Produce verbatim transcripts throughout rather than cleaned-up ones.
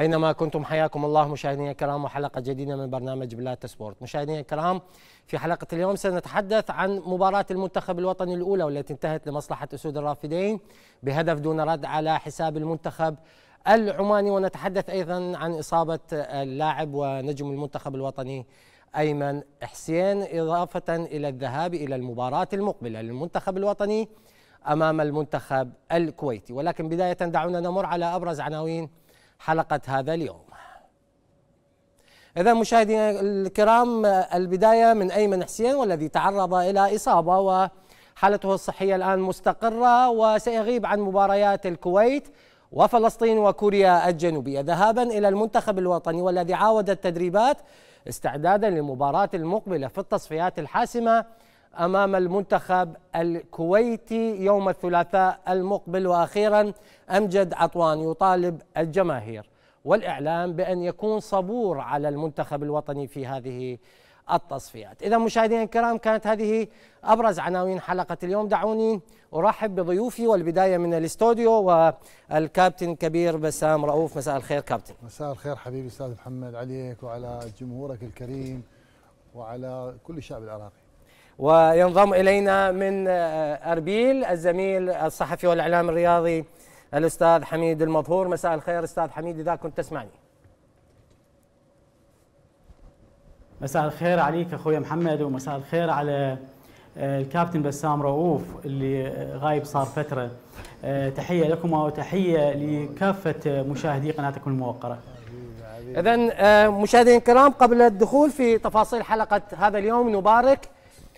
أينما كنتم حياكم الله مشاهدينا الكرام وحلقة جديدة من برنامج بلات سبورت. مشاهدينا الكرام، في حلقة اليوم سنتحدث عن مباراة المنتخب الوطني الأولى والتي انتهت لمصلحة أسود الرافدين بهدف دون رد على حساب المنتخب العماني، ونتحدث أيضا عن إصابة اللاعب ونجم المنتخب الوطني أيمن حسين، إضافة إلى الذهاب إلى المباراة المقبلة للمنتخب الوطني أمام المنتخب الكويتي. ولكن بداية دعونا نمر على أبرز عناوين حلقة هذا اليوم. إذا مشاهدينا الكرام، البداية من أيمن حسين والذي تعرض إلى إصابة وحالته الصحية الآن مستقرة وسيغيب عن مباريات الكويت وفلسطين وكوريا الجنوبية ذهابا إلى المنتخب الوطني والذي عاود التدريبات استعدادا للمباراة المقبلة في التصفيات الحاسمة أمام المنتخب الكويتي يوم الثلاثاء المقبل. وأخيرا أمجد عطوان يطالب الجماهير والإعلام بأن يكون صبور على المنتخب الوطني في هذه التصفيات. إذا مشاهدينا الكرام، كانت هذه أبرز عناوين حلقة اليوم. دعوني أرحب بضيوفي والبداية من الاستوديو والكابتن كبير بسام رؤوف. مساء الخير كابتن. مساء الخير حبيبي أستاذ محمد، عليك وعلى جمهورك الكريم وعلى كل الشعب العراقي. وينضم إلينا من أربيل الزميل الصحفي والإعلام الرياضي الأستاذ حميد المظهور. مساء الخير أستاذ حميد إذا كنت تسمعني. مساء الخير عليك أخوي محمد، ومساء الخير على الكابتن بسام رؤوف اللي غايب صار فترة. تحية لكما وتحية لكافة مشاهدي قناتكم الموقرة. إذن مشاهدينا الكرام، قبل الدخول في تفاصيل حلقة هذا اليوم، نبارك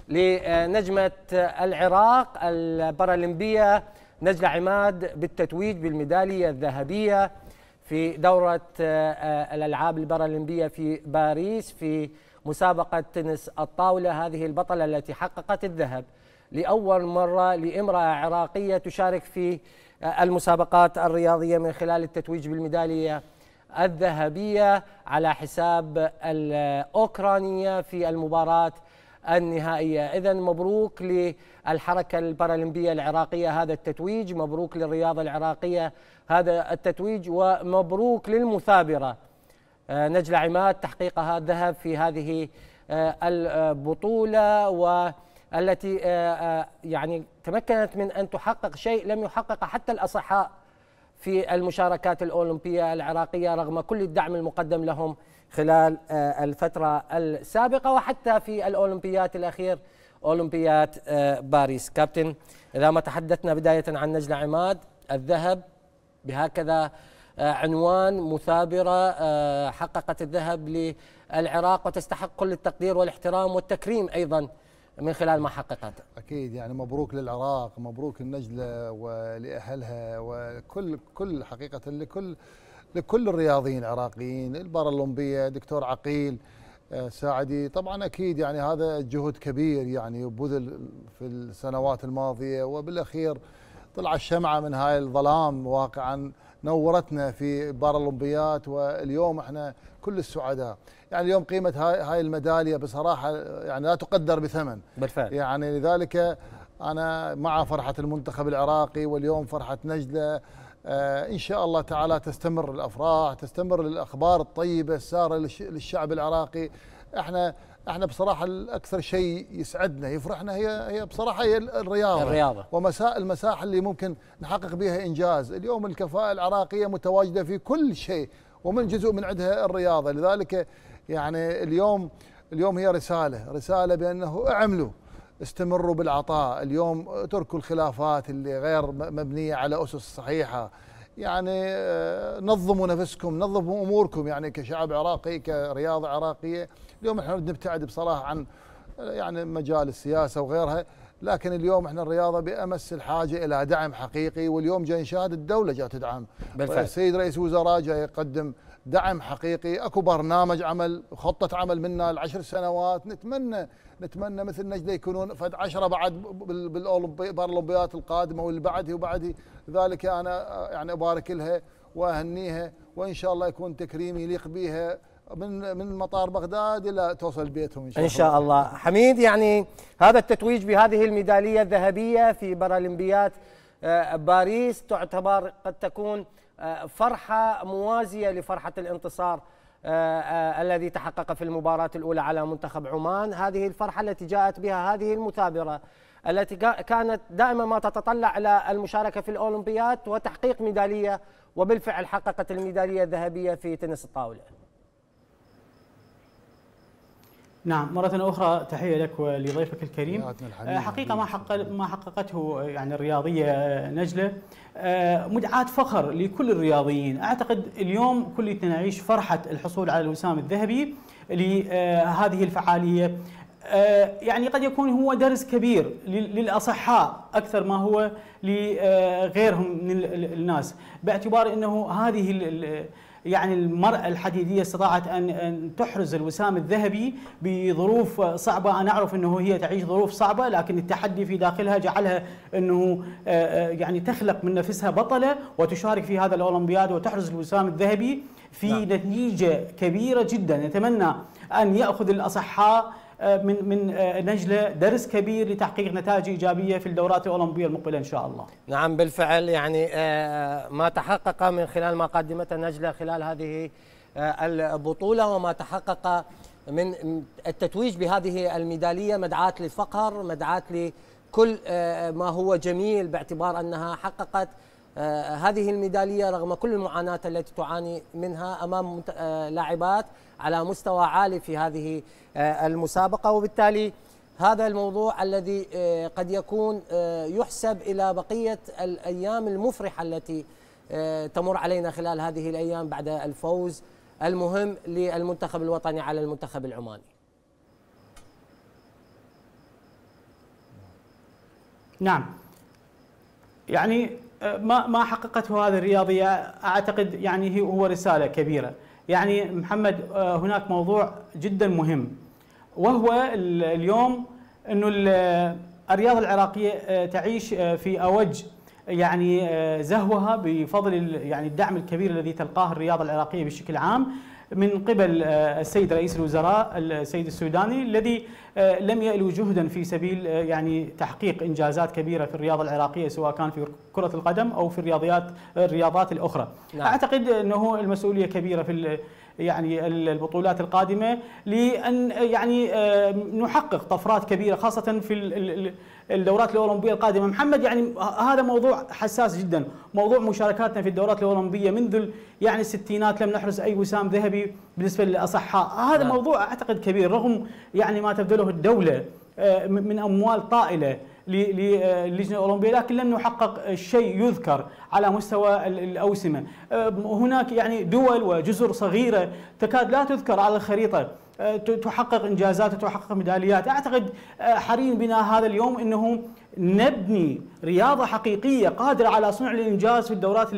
لنجمة العراق البارالمبية نجل عماد بالتتويج بالميدالية الذهبية في دورة الألعاب البارالمبية في باريس في مسابقة تنس الطاولة. هذه البطلة التي حققت الذهب لأول مرة لامرأة عراقية تشارك في المسابقات الرياضية من خلال التتويج بالميدالية الذهبية على حساب الأوكرانية في المباراة النهائية. إذن مبروك للحركة البارالمبية العراقية هذا التتويج، مبروك للرياضة العراقية هذا التتويج، ومبروك للمثابرة نجل عماد تحقيقها الذهب في هذه البطولة، والتي يعني تمكنت من أن تحقق شيء لم يحقق حتى الأصحاء في المشاركات الأولمبية العراقية رغم كل الدعم المقدم لهم خلال الفترة السابقة وحتى في الأولمبيات الأخير أولمبيات باريس. كابتن، إذا ما تحدثنا بداية عن نجلة عماد، الذهب بهكذا عنوان، مثابرة حققت الذهب للعراق وتستحق كل التقدير والاحترام والتكريم أيضا من خلال ما حققته. أكيد، يعني مبروك للعراق، مبروك النجلة ولأهلها وكل كل حقيقة لكل لكل الرياضيين العراقيين البارالمبيه. دكتور عقيل ساعدي طبعا اكيد يعني هذا جهد كبير يعني بذل في السنوات الماضيه، وبالاخير طلع الشمعه من هاي الظلام واقعا، نورتنا في بارالمبيات، واليوم احنا كل السعداء. يعني اليوم قيمه هاي هاي الميداليه بصراحه يعني لا تقدر بثمن بالفعل، يعني لذلك انا مع فرحه المنتخب العراقي، واليوم فرحه نجله. آه إن شاء الله تعالى تستمر الأفراح، تستمر الأخبار الطيبة السارة للشعب العراقي. احنا احنا بصراحة الأكثر شيء يسعدنا يفرحنا هي هي بصراحة هي الرياضة, الرياضة. ومساء المساحة اللي ممكن نحقق بها إنجاز. اليوم الكفاءة العراقية متواجدة في كل شيء، ومن جزء من عندها الرياضة. لذلك يعني اليوم اليوم هي رسالة رسالة بأنه اعملوا، استمروا بالعطاء. اليوم اتركوا الخلافات اللي غير مبنية على أسس صحيحة، يعني نظموا نفسكم، نظموا أموركم. يعني كشعب عراقي، كرياضة عراقية، اليوم احنا نبتعد بصراحة عن يعني مجال السياسة وغيرها، لكن اليوم احنا الرياضة بأمس الحاجة إلى دعم حقيقي. واليوم جاي نشاهد الدولة جاي تدعم، السيد رئيس وزراء جاي يقدم دعم حقيقي. اكو برنامج عمل، خطة عمل منا لعشر سنوات. نتمنى نتمنى مثل نجدة يكونون فد عشرة بعد بالأولمبيات القادمة واللي بعده وبعده. لذلك أنا يعني أبارك لها وأهنيها، وإن شاء الله يكون تكريم يليق بها من من مطار بغداد إلى توصل بيتهم إن شاء الله. إن شاء الله. حميد، يعني هذا التتويج بهذه الميدالية الذهبية في بارالمبيات باريس تعتبر قد تكون فرحة موازية لفرحة الانتصار الذي تحقق في المباراة الأولى على منتخب عمان. هذه الفرحة التي جاءت بها هذه المثابرة التي كانت دائما ما تتطلع إلى المشاركة في الأولمبيات وتحقيق ميدالية، وبالفعل حققت الميدالية الذهبية في تنس الطاولة. نعم، مرة أخرى تحية لك ولضيفك الكريم. حقيقة ما حقق ما حققته يعني الرياضية نجلة مدعاة فخر لكل الرياضيين. أعتقد اليوم كلنا نعيش فرحة الحصول على الوسام الذهبي لهذه الفعالية. يعني قد يكون هو درس كبير للأصحاء أكثر ما هو لغيرهم من الناس، باعتبار أنه هذه يعني المرأة الحديدية استطاعت أن تحرز الوسام الذهبي بظروف صعبة. أنا أعرف أنه هي تعيش ظروف صعبة، لكن التحدي في داخلها جعلها أنه يعني تخلق من نفسها بطلة وتشارك في هذا الأولمبياد وتحرز الوسام الذهبي في نعم. نتيجة كبيرة جدا. نتمنى أن يأخذ الأصحاء من من نجلة درس كبير لتحقيق نتائج إيجابية في الدورات الأولمبية المقبلة إن شاء الله. نعم بالفعل، يعني ما تحقق من خلال ما قدمته نجلة خلال هذه البطولة وما تحقق من التتويج بهذه الميدالية مدعاة للفخر، مدعاة لكل ما هو جميل، باعتبار أنها حققت هذه الميدالية رغم كل المعاناة التي تعاني منها أمام لاعبات على مستوى عالي في هذه المسابقة. وبالتالي هذا الموضوع الذي قد يكون يحسب إلى بقية الأيام المفرحة التي تمر علينا خلال هذه الأيام بعد الفوز المهم للمنتخب الوطني على المنتخب العماني. نعم، يعني ما ما حققته هذه الرياضية أعتقد يعني هو رسالة كبيرة. يعني محمد هناك موضوع جدا مهم، وهو اليوم أنه الرياضة العراقية تعيش في أوج يعني زهوها بفضل يعني الدعم الكبير الذي تلقاه الرياضة العراقية بشكل عام من قبل السيد رئيس الوزراء السيد السوداني، الذي لم يألو جهدا في سبيل يعني تحقيق إنجازات كبيرة في الرياضة العراقية سواء كان في كرة القدم أو في الرياضيات الرياضات الأخرى. نعم. أعتقد أنه المسؤولية كبيرة في يعني البطولات القادمة لأن يعني نحقق طفرات كبيرة خاصة في الدورات الأولمبية القادمة. محمد يعني هذا موضوع حساس جدا، موضوع مشاركاتنا في الدورات الأولمبية منذ يعني الستينات لم نحرز أي وسام ذهبي بالنسبة للأصحاء. هذا نعم. موضوع أعتقد كبير رغم يعني ما تبذله الدولة من أموال طائلة للجنة الأولمبية، لكن لم نحقق شيء يذكر على مستوى الأوسمة. هناك يعني دول وجزر صغيرة تكاد لا تذكر على الخريطة تحقق إنجازات وتحقق ميداليات. أعتقد حري بنا هذا اليوم أنه نبني رياضة حقيقية قادرة على صنع الإنجاز في الدورات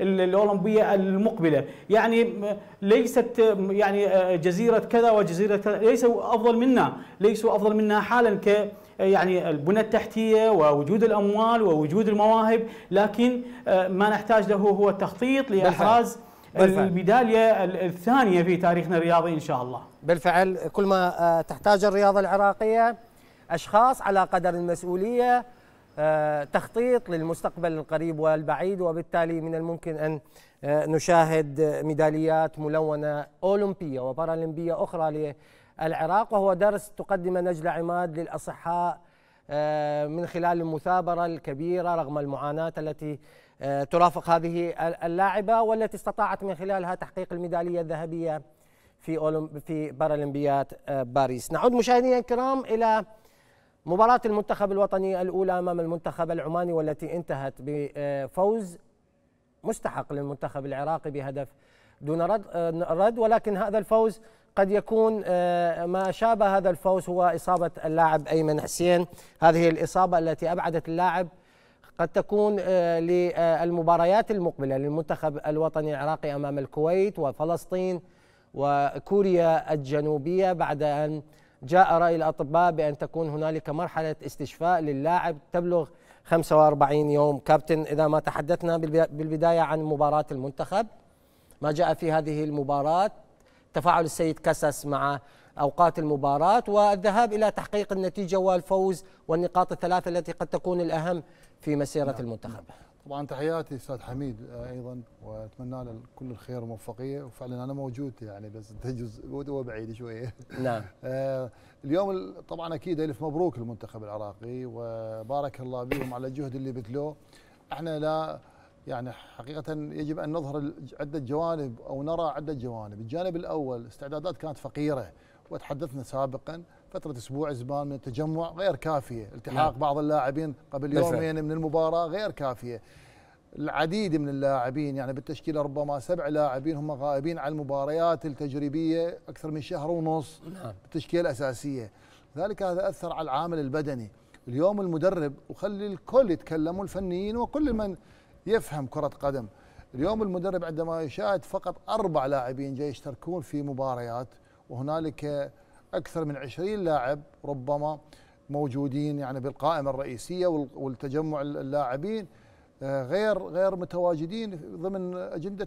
الأولمبية المقبلة. يعني ليست يعني جزيرة كذا وجزيرة كذا ليسوا أفضل منا، ليسوا أفضل منا حالا ك يعني البنى التحتية ووجود الأموال ووجود المواهب، لكن ما نحتاج له هو التخطيط لإحراز الميدالية الثانية في تاريخنا الرياضي إن شاء الله. بالفعل كل ما تحتاج الرياضة العراقية أشخاص على قدر المسؤولية، تخطيط للمستقبل القريب والبعيد، وبالتالي من الممكن أن نشاهد ميداليات ملونة أولمبية وبارالمبية أخرى ل العراق. وهو درس تقدم نجل عماد للأصحاء من خلال المثابرة الكبيرة رغم المعاناة التي ترافق هذه اللاعبة، والتي استطاعت من خلالها تحقيق الميدالية الذهبية في في بارالمبيات باريس. نعود مشاهدينا الكرام إلى مباراة المنتخب الوطني الأولى أمام المنتخب العماني، والتي انتهت بفوز مستحق للمنتخب العراقي بهدف دون رد. ولكن هذا الفوز قد يكون ما شابه هذا الفوز هو إصابة اللاعب أيمن حسين. هذه الإصابة التي أبعدت اللاعب قد تكون للمباريات المقبلة للمنتخب الوطني العراقي أمام الكويت وفلسطين وكوريا الجنوبية، بعد أن جاء رأي الأطباء بأن تكون هنالك مرحلة استشفاء للاعب تبلغ خمسة وأربعين يوم. كابتن، إذا ما تحدثنا بالبداية عن مباراة المنتخب، ما جاء في هذه المباراة، تفاعل السيد كاساس مع أوقات المباراة والذهاب إلى تحقيق النتيجة والفوز والنقاط الثلاثة التي قد تكون الأهم في مسيرة المنتخب. طبعا تحياتي استاذ حميد ايضا، واتمنى له كل الخير والموفقيه، وفعلا انا موجود يعني، بس ده جزء وبعيد شويه. نعم. اليوم طبعا اكيد الف مبروك للمنتخب العراقي، وبارك الله بهم على الجهد اللي بذلوه. احنا لا يعني حقيقه يجب ان نظهر عده جوانب او نرى عده جوانب. الجانب الاول استعدادات كانت فقيره، وتحدثنا سابقا فترة أسبوع زمان من التجمع غير كافية، التحاق بعض اللاعبين قبل يومين من المباراة غير كافية. العديد من اللاعبين يعني بالتشكيلة ربما سبع لاعبين هم غائبين عن المباريات التجريبية أكثر من شهر ونص بالتشكيلة الأساسية، ذلك هذا أثر على العامل البدني. اليوم المدرب، وخلي الكل يتكلموا الفنيين وكل من يفهم كرة قدم، اليوم المدرب عندما يشاهد فقط أربع لاعبين جاي يشتركون في مباريات وهنالك أكثر من عشرين لاعب ربما موجودين يعني بالقائمة الرئيسية والتجمع اللاعبين غير غير متواجدين ضمن أجندة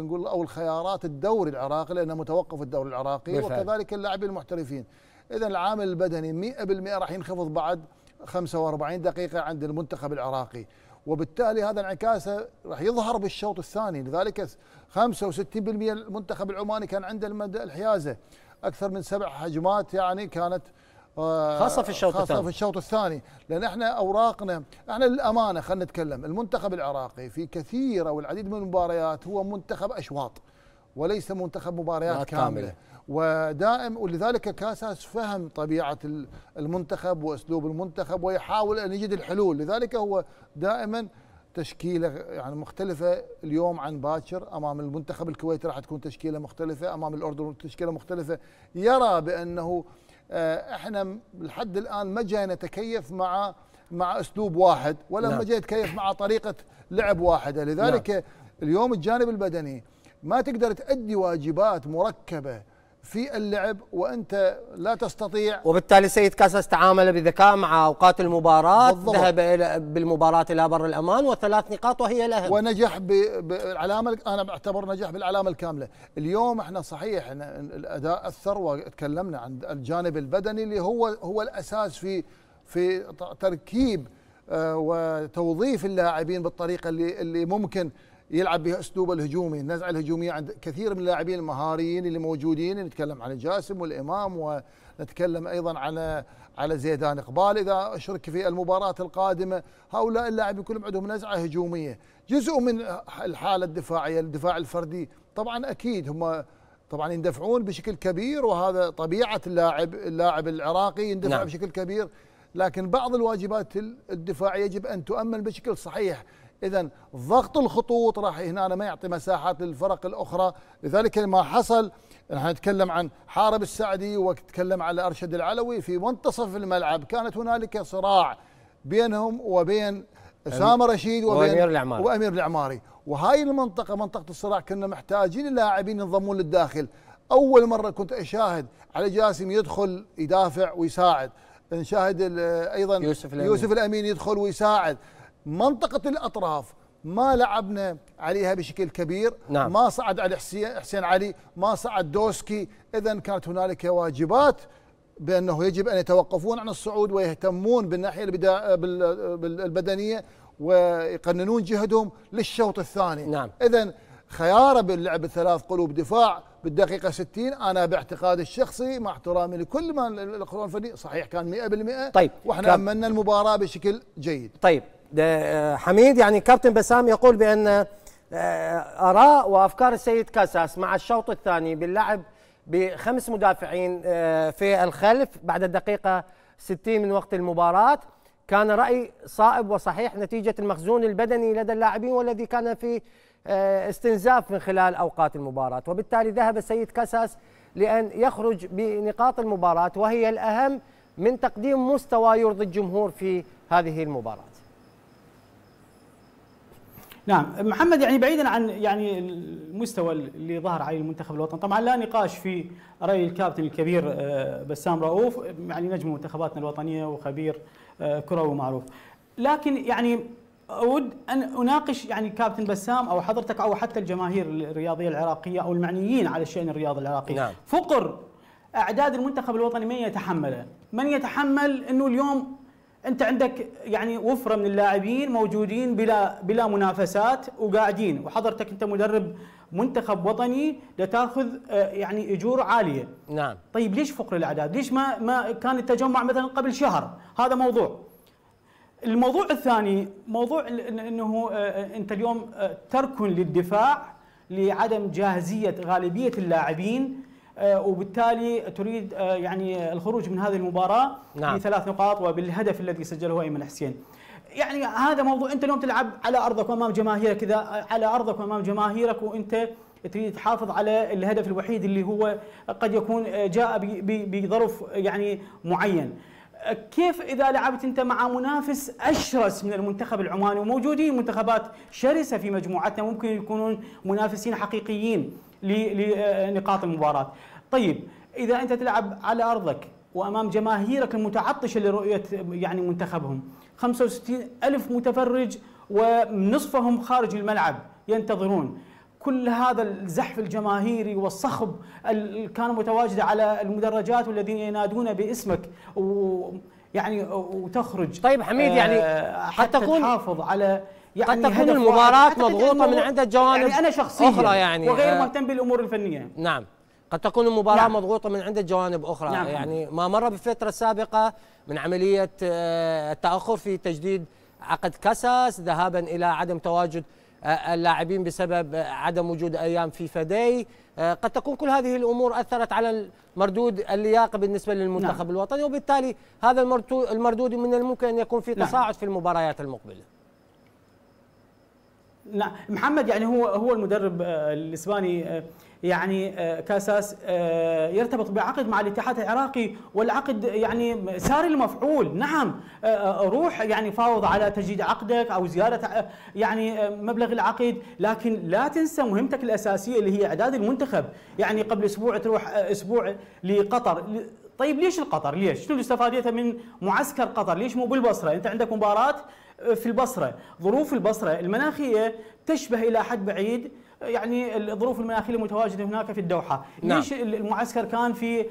نقول أو الخيارات الدوري العراقي، لأنه متوقف الدوري العراقي وكذلك اللاعبين المحترفين. إذا العامل البدني مئة بالمئة راح ينخفض بعد خمسة وأربعين دقيقة عند المنتخب العراقي، وبالتالي هذا انعكاسه راح يظهر بالشوط الثاني. لذلك خمسة وستين بالمئة المنتخب العماني كان عنده الحيازة، أكثر من سبع هجمات يعني كانت خاصة في الشوط الثاني، خاصة في الشوط الثاني، لأن احنا أوراقنا احنا للأمانة خلينا نتكلم. المنتخب العراقي في كثير أو العديد من المباريات هو منتخب أشواط وليس منتخب مباريات كاملة ودائم، ولذلك كاساس فهم طبيعة المنتخب وأسلوب المنتخب ويحاول أن يجد الحلول. لذلك هو دائما تشكيله يعني مختلفه اليوم عن باكر، امام المنتخب الكويتي راح تكون تشكيله مختلفه، امام الاردن تشكيله مختلفه. يرى بانه احنا لحد الان ما جاي نتكيف مع مع اسلوب واحد، ولا ما جاي نتكيف مع طريقه لعب واحده. لذلك لا. اليوم الجانب البدني ما تقدر تؤدي واجبات مركبه في اللعب وانت لا تستطيع، وبالتالي سيد كاساس تعامل بذكاء مع اوقات المباراه، ذهب الى بالمباراه الى بر الامان وثلاث نقاط وهي الاهم، ونجح بالعلامه، انا بعتبر نجح بالعلامه الكامله. اليوم احنا صحيح الاداء اثر وتكلمنا عن الجانب البدني اللي هو هو الاساس في في تركيب وتوظيف اللاعبين بالطريقه اللي اللي ممكن يلعب بها اسلوبه الهجومي، النزعه الهجوميه عند كثير من اللاعبين المهاريين اللي موجودين. نتكلم عن جاسم والامام، ونتكلم ايضا على على زيدان اقبال اذا اشرك في المباراه القادمه. هؤلاء اللاعبين كلهم عندهم نزعه هجوميه، جزء من الحاله الدفاعيه، الدفاع الفردي. طبعا اكيد هم طبعا يندفعون بشكل كبير وهذا طبيعه اللاعب، اللاعب العراقي يندفع نعم. بشكل كبير، لكن بعض الواجبات الدفاعيه يجب ان تؤمن بشكل صحيح. إذا ضغط الخطوط راح هنا ما يعطي مساحات للفرق الأخرى. لذلك ما حصل، نحن نتكلم عن حارب السعدي ونتكلم على أرشد العلوي في منتصف الملعب، كانت هنالك صراع بينهم وبين أسامة رشيد وبين وأمير العماري. وأمير العماري وهاي المنطقة منطقة الصراع، كنا محتاجين اللاعبين ينضمون للداخل. أول مرة كنت أشاهد علي جاسم يدخل يدافع ويساعد، نشاهد أيضا يوسف الأمين. يوسف الأمين يدخل ويساعد. منطقة الأطراف ما لعبنا عليها بشكل كبير، نعم. ما صعد علي حسين علي، ما صعد دوسكي. إذن كانت هنالك واجبات بأنه يجب أن يتوقفون عن الصعود ويهتمون بالناحية البدنية ويقننون جهدهم للشوط الثاني. نعم. إذن خياره باللعب ثلاث قلوب دفاع بالدقيقة ستين، أنا باعتقادي الشخصي مع احترامي لكل ما القرار الفني صحيح كان مئة بالمئة. طيب. وإحنا أمنا المباراة بشكل جيد. طيب حميد، يعني كابتن بسام يقول بأن آراء وأفكار السيد كاساس مع الشوط الثاني باللعب بخمس مدافعين في الخلف بعد الدقيقة ستين من وقت المباراة كان رأي صائب وصحيح، نتيجة المخزون البدني لدى اللاعبين والذي كان في استنزاف من خلال أوقات المباراة، وبالتالي ذهب السيد كاساس لأن يخرج بنقاط المباراة وهي الأهم من تقديم مستوى يرضي الجمهور في هذه المباراة. نعم محمد، يعني بعيدا عن يعني المستوى اللي ظهر عليه المنتخب الوطني، طبعا لا نقاش في راي الكابتن الكبير بسام رؤوف، يعني نجم منتخباتنا الوطنيه وخبير كره ومعروف، لكن يعني اود ان اناقش يعني كابتن بسام او حضرتك او حتى الجماهير الرياضيه العراقيه او المعنيين على الشان الرياضي العراقي. نعم. فقر اعداد المنتخب الوطني من يتحمله؟ من يتحمل انه اليوم انت عندك يعني وفره من اللاعبين موجودين بلا بلا منافسات وقاعدين، وحضرتك انت مدرب منتخب وطني لتاخذ يعني اجور عاليه. نعم. طيب ليش فقر الاعداد؟ ليش ما ما كان التجمع مثلا قبل شهر؟ هذا موضوع. الموضوع الثاني موضوع انه انت اليوم تركن للدفاع لعدم جاهزيه غالبيه اللاعبين، وبالتالي تريد يعني الخروج من هذه المباراة نعم. بثلاث نقاط وبالهدف الذي سجله أيمن حسين. يعني هذا موضوع، أنت اليوم تلعب على أرضك وأمام جماهيرك، كذا على أرضك وأمام جماهيرك، وأنت تريد تحافظ على الهدف الوحيد اللي هو قد يكون جاء بظرف يعني معين. كيف إذا لعبت أنت مع منافس أشرس من المنتخب العماني، وموجودين منتخبات شرسة في مجموعتنا ممكن يكونون منافسين حقيقيين لنقاط المباراة؟ طيب إذا أنت تلعب على أرضك وأمام جماهيرك المتعطشة لرؤية يعني منتخبهم، خمسة وستين ألف متفرج ونصفهم خارج الملعب ينتظرون، كل هذا الزحف الجماهيري والصخب اللي كانوا متواجدة على المدرجات والذين ينادون باسمك، ويعني وتخرج. طيب حميد، يعني حتى تحافظ على يعني قد تكون المباراة مضغوطة من عدة جوانب يعني أنا شخصياً أخرى يعني وغير مهتم بالأمور الفنية. نعم، قد تكون المباراة نعم. مضغوطة من عدة جوانب أخرى نعم. يعني ما مر بالفترة السابقة من عملية التأخر في تجديد عقد كاساس، ذهاباً إلى عدم تواجد اللاعبين بسبب عدم وجود أيام فيفا داي، قد تكون كل هذه الأمور أثرت على المردود اللياقي بالنسبة للمنتخب نعم. الوطني، وبالتالي هذا المردود من الممكن أن يكون في تصاعد نعم. في المباريات المقبلة. نعم محمد، يعني هو هو المدرب الاسباني يعني كاساس يرتبط بعقد مع الاتحاد العراقي، والعقد يعني ساري المفعول. نعم روح يعني فاوض على تجديد عقدك او زياده يعني مبلغ العقد، لكن لا تنسى مهمتك الاساسيه اللي هي اعداد المنتخب. يعني قبل اسبوع تروح اسبوع لقطر، طيب ليش القطر؟ ليش؟ شنو استفادتها من معسكر قطر؟ ليش مو بالبصره؟ انت عندك مباراه في البصرة، ظروف البصرة المناخية تشبه إلى حد بعيد يعني الظروف المناخية المتواجدة هناك في الدوحة نعم. ليش المعسكر كان في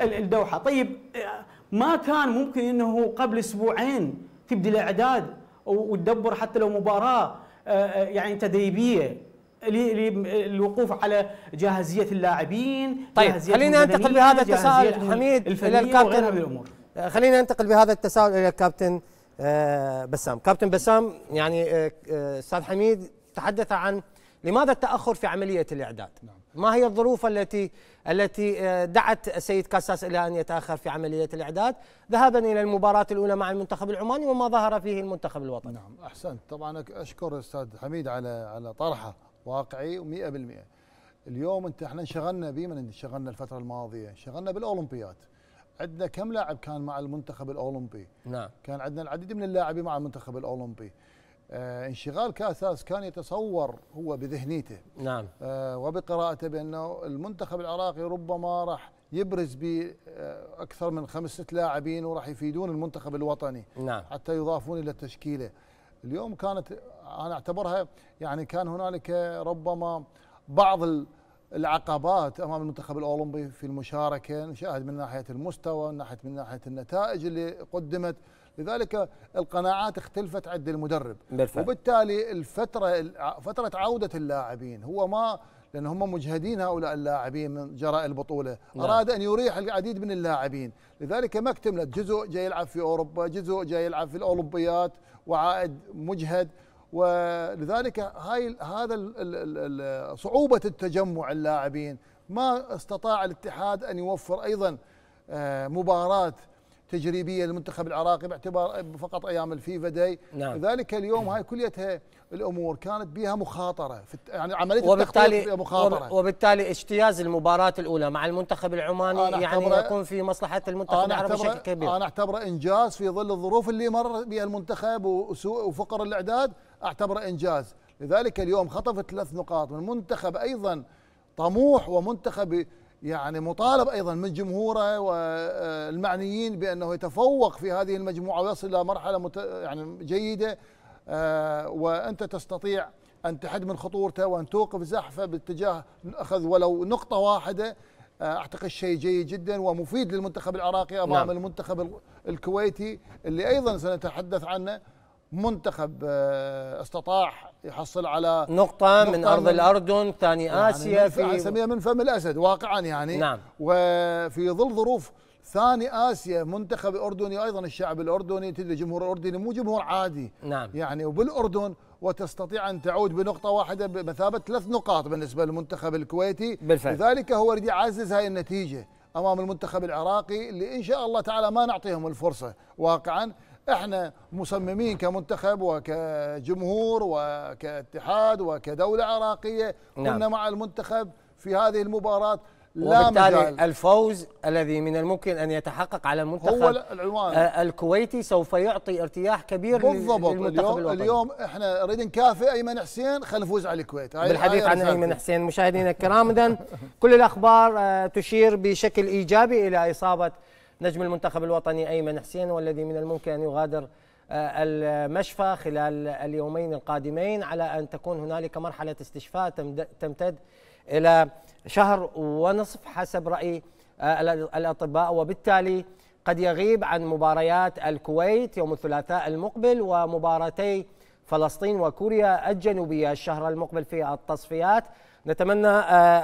الدوحة؟ طيب ما كان ممكن أنه قبل أسبوعين تبدي الإعداد وتدبر حتى لو مباراة يعني تدريبية للوقوف على جاهزية اللاعبين؟ طيب خلينا ننتقل بهذا التساؤل حميد إلى الكابتن، خلينا ننتقل بهذا التساؤل إلى الكابتن بسام. كابتن بسام، يعني استاذ حميد تحدث عن لماذا التأخر في عملية الإعداد؟ ما هي الظروف التي التي دعت السيد كاساس إلى أن يتأخر في عملية الإعداد ذهابا إلى المباراة الأولى مع المنتخب العماني وما ظهر فيه المنتخب الوطني؟ نعم أحسنت. طبعا أشكر أستاذ حميد على على طرحه واقعي مئة بالمئة. اليوم أنت احنا انشغلنا بمن انشغلنا الفترة الماضية؟ انشغلنا بالأولمبياد. عندنا كم لاعب كان مع المنتخب الاولمبي؟ نعم. كان عندنا العديد من اللاعبين مع المنتخب الاولمبي. آه انشغال كاساس كان يتصور هو بذهنيته. نعم. آه وبقراءته بانه المنتخب العراقي ربما راح يبرز ب آه اكثر من خمس ست لاعبين وراح يفيدون المنتخب الوطني. نعم. حتى يضافون الى التشكيله. اليوم كانت انا اعتبرها يعني كان هنالك ربما بعض ال العقبات امام المنتخب الاولمبي في المشاركه، نشاهد من ناحيه المستوى، من ناحيه من ناحيه النتائج اللي قدمت، لذلك القناعات اختلفت عند المدرب بالفعل. وبالتالي الفتره فتره عوده اللاعبين هو ما لان هم مجهدين هؤلاء اللاعبين من جراء البطوله، نعم. اراد ان يريح العديد من اللاعبين، لذلك ما اكتملت، جزء جاي يلعب في اوروبا، جزء جاي يلعب في الاولمبيات وعائد مجهد، ولذلك هاي هذا صعوبة التجمع اللاعبين. ما استطاع الاتحاد أن يوفر أيضا مباراة تجريبية للمنتخب العراقي باعتبار فقط أيام الفيفا داي. نعم. لذلك اليوم هاي كليتها الأمور كانت بها مخاطرة، يعني عملية التخطيط بها مخاطرة، وبالتالي اجتياز المباراة الأولى مع المنتخب العماني يعني يكون في مصلحة المنتخب العراقي بشكل كبير. أنا أعتبره إنجاز في ظل الظروف اللي مر بها المنتخب وسوء وفقر الإعداد، أعتبره إنجاز. لذلك اليوم خطفت ثلاث نقاط من منتخب أيضا طموح، ومنتخب يعني مطالب أيضا من جمهوره والمعنيين بأنه يتفوق في هذه المجموعة ويصل إلى مرحلة يعني جيدة. آه وأنت تستطيع أن تحد من خطورته وأن توقف زحفه باتجاه أخذ ولو نقطة واحدة. اعتقد شيء جيد جدا ومفيد للمنتخب العراقي امام نعم. المنتخب الكويتي اللي ايضا سنتحدث عنه، منتخب استطاع يحصل على نقطة, نقطة من أرض الأردن، ثاني آسيا يعني في من فم الأسد واقعا يعني نعم. وفي ظل ظروف ثاني آسيا، منتخب أردني أيضا، الشعب الأردني تدري جمهور الأردني مو جمهور عادي نعم. يعني وبالأردن، وتستطيع أن تعود بنقطة واحدة بمثابة ثلاث نقاط بالنسبة للمنتخب الكويتي بالفعل. لذلك هو يريد يعزز هاي النتيجة أمام المنتخب العراقي اللي إن شاء الله تعالى ما نعطيهم الفرصة واقعا. احنا مصممين كمنتخب وكجمهور وكاتحاد وكدولة عراقية كنا نعم. مع المنتخب في هذه المباراة، لا وبالتالي مجال. الفوز الذي من الممكن أن يتحقق على المنتخب هو العنوان الكويتي سوف يعطي ارتياح كبير بالضبط. للمنتخب اليوم الوطني. اليوم احنا نريد نكافئ أيمن حسين، خلينا نفوز على الكويت بالحديث عن أيمن حسين. مشاهدينا الكرام، إذن كل الأخبار تشير بشكل إيجابي إلى إصابة نجم المنتخب الوطني أيمن حسين، والذي من الممكن أن يغادر المشفى خلال اليومين القادمين، على أن تكون هنالك مرحلة استشفاء تمتد إلى شهر ونصف حسب رأي الأطباء، وبالتالي قد يغيب عن مباريات الكويت يوم الثلاثاء المقبل ومباراتي فلسطين وكوريا الجنوبية الشهر المقبل في التصفيات. نتمنى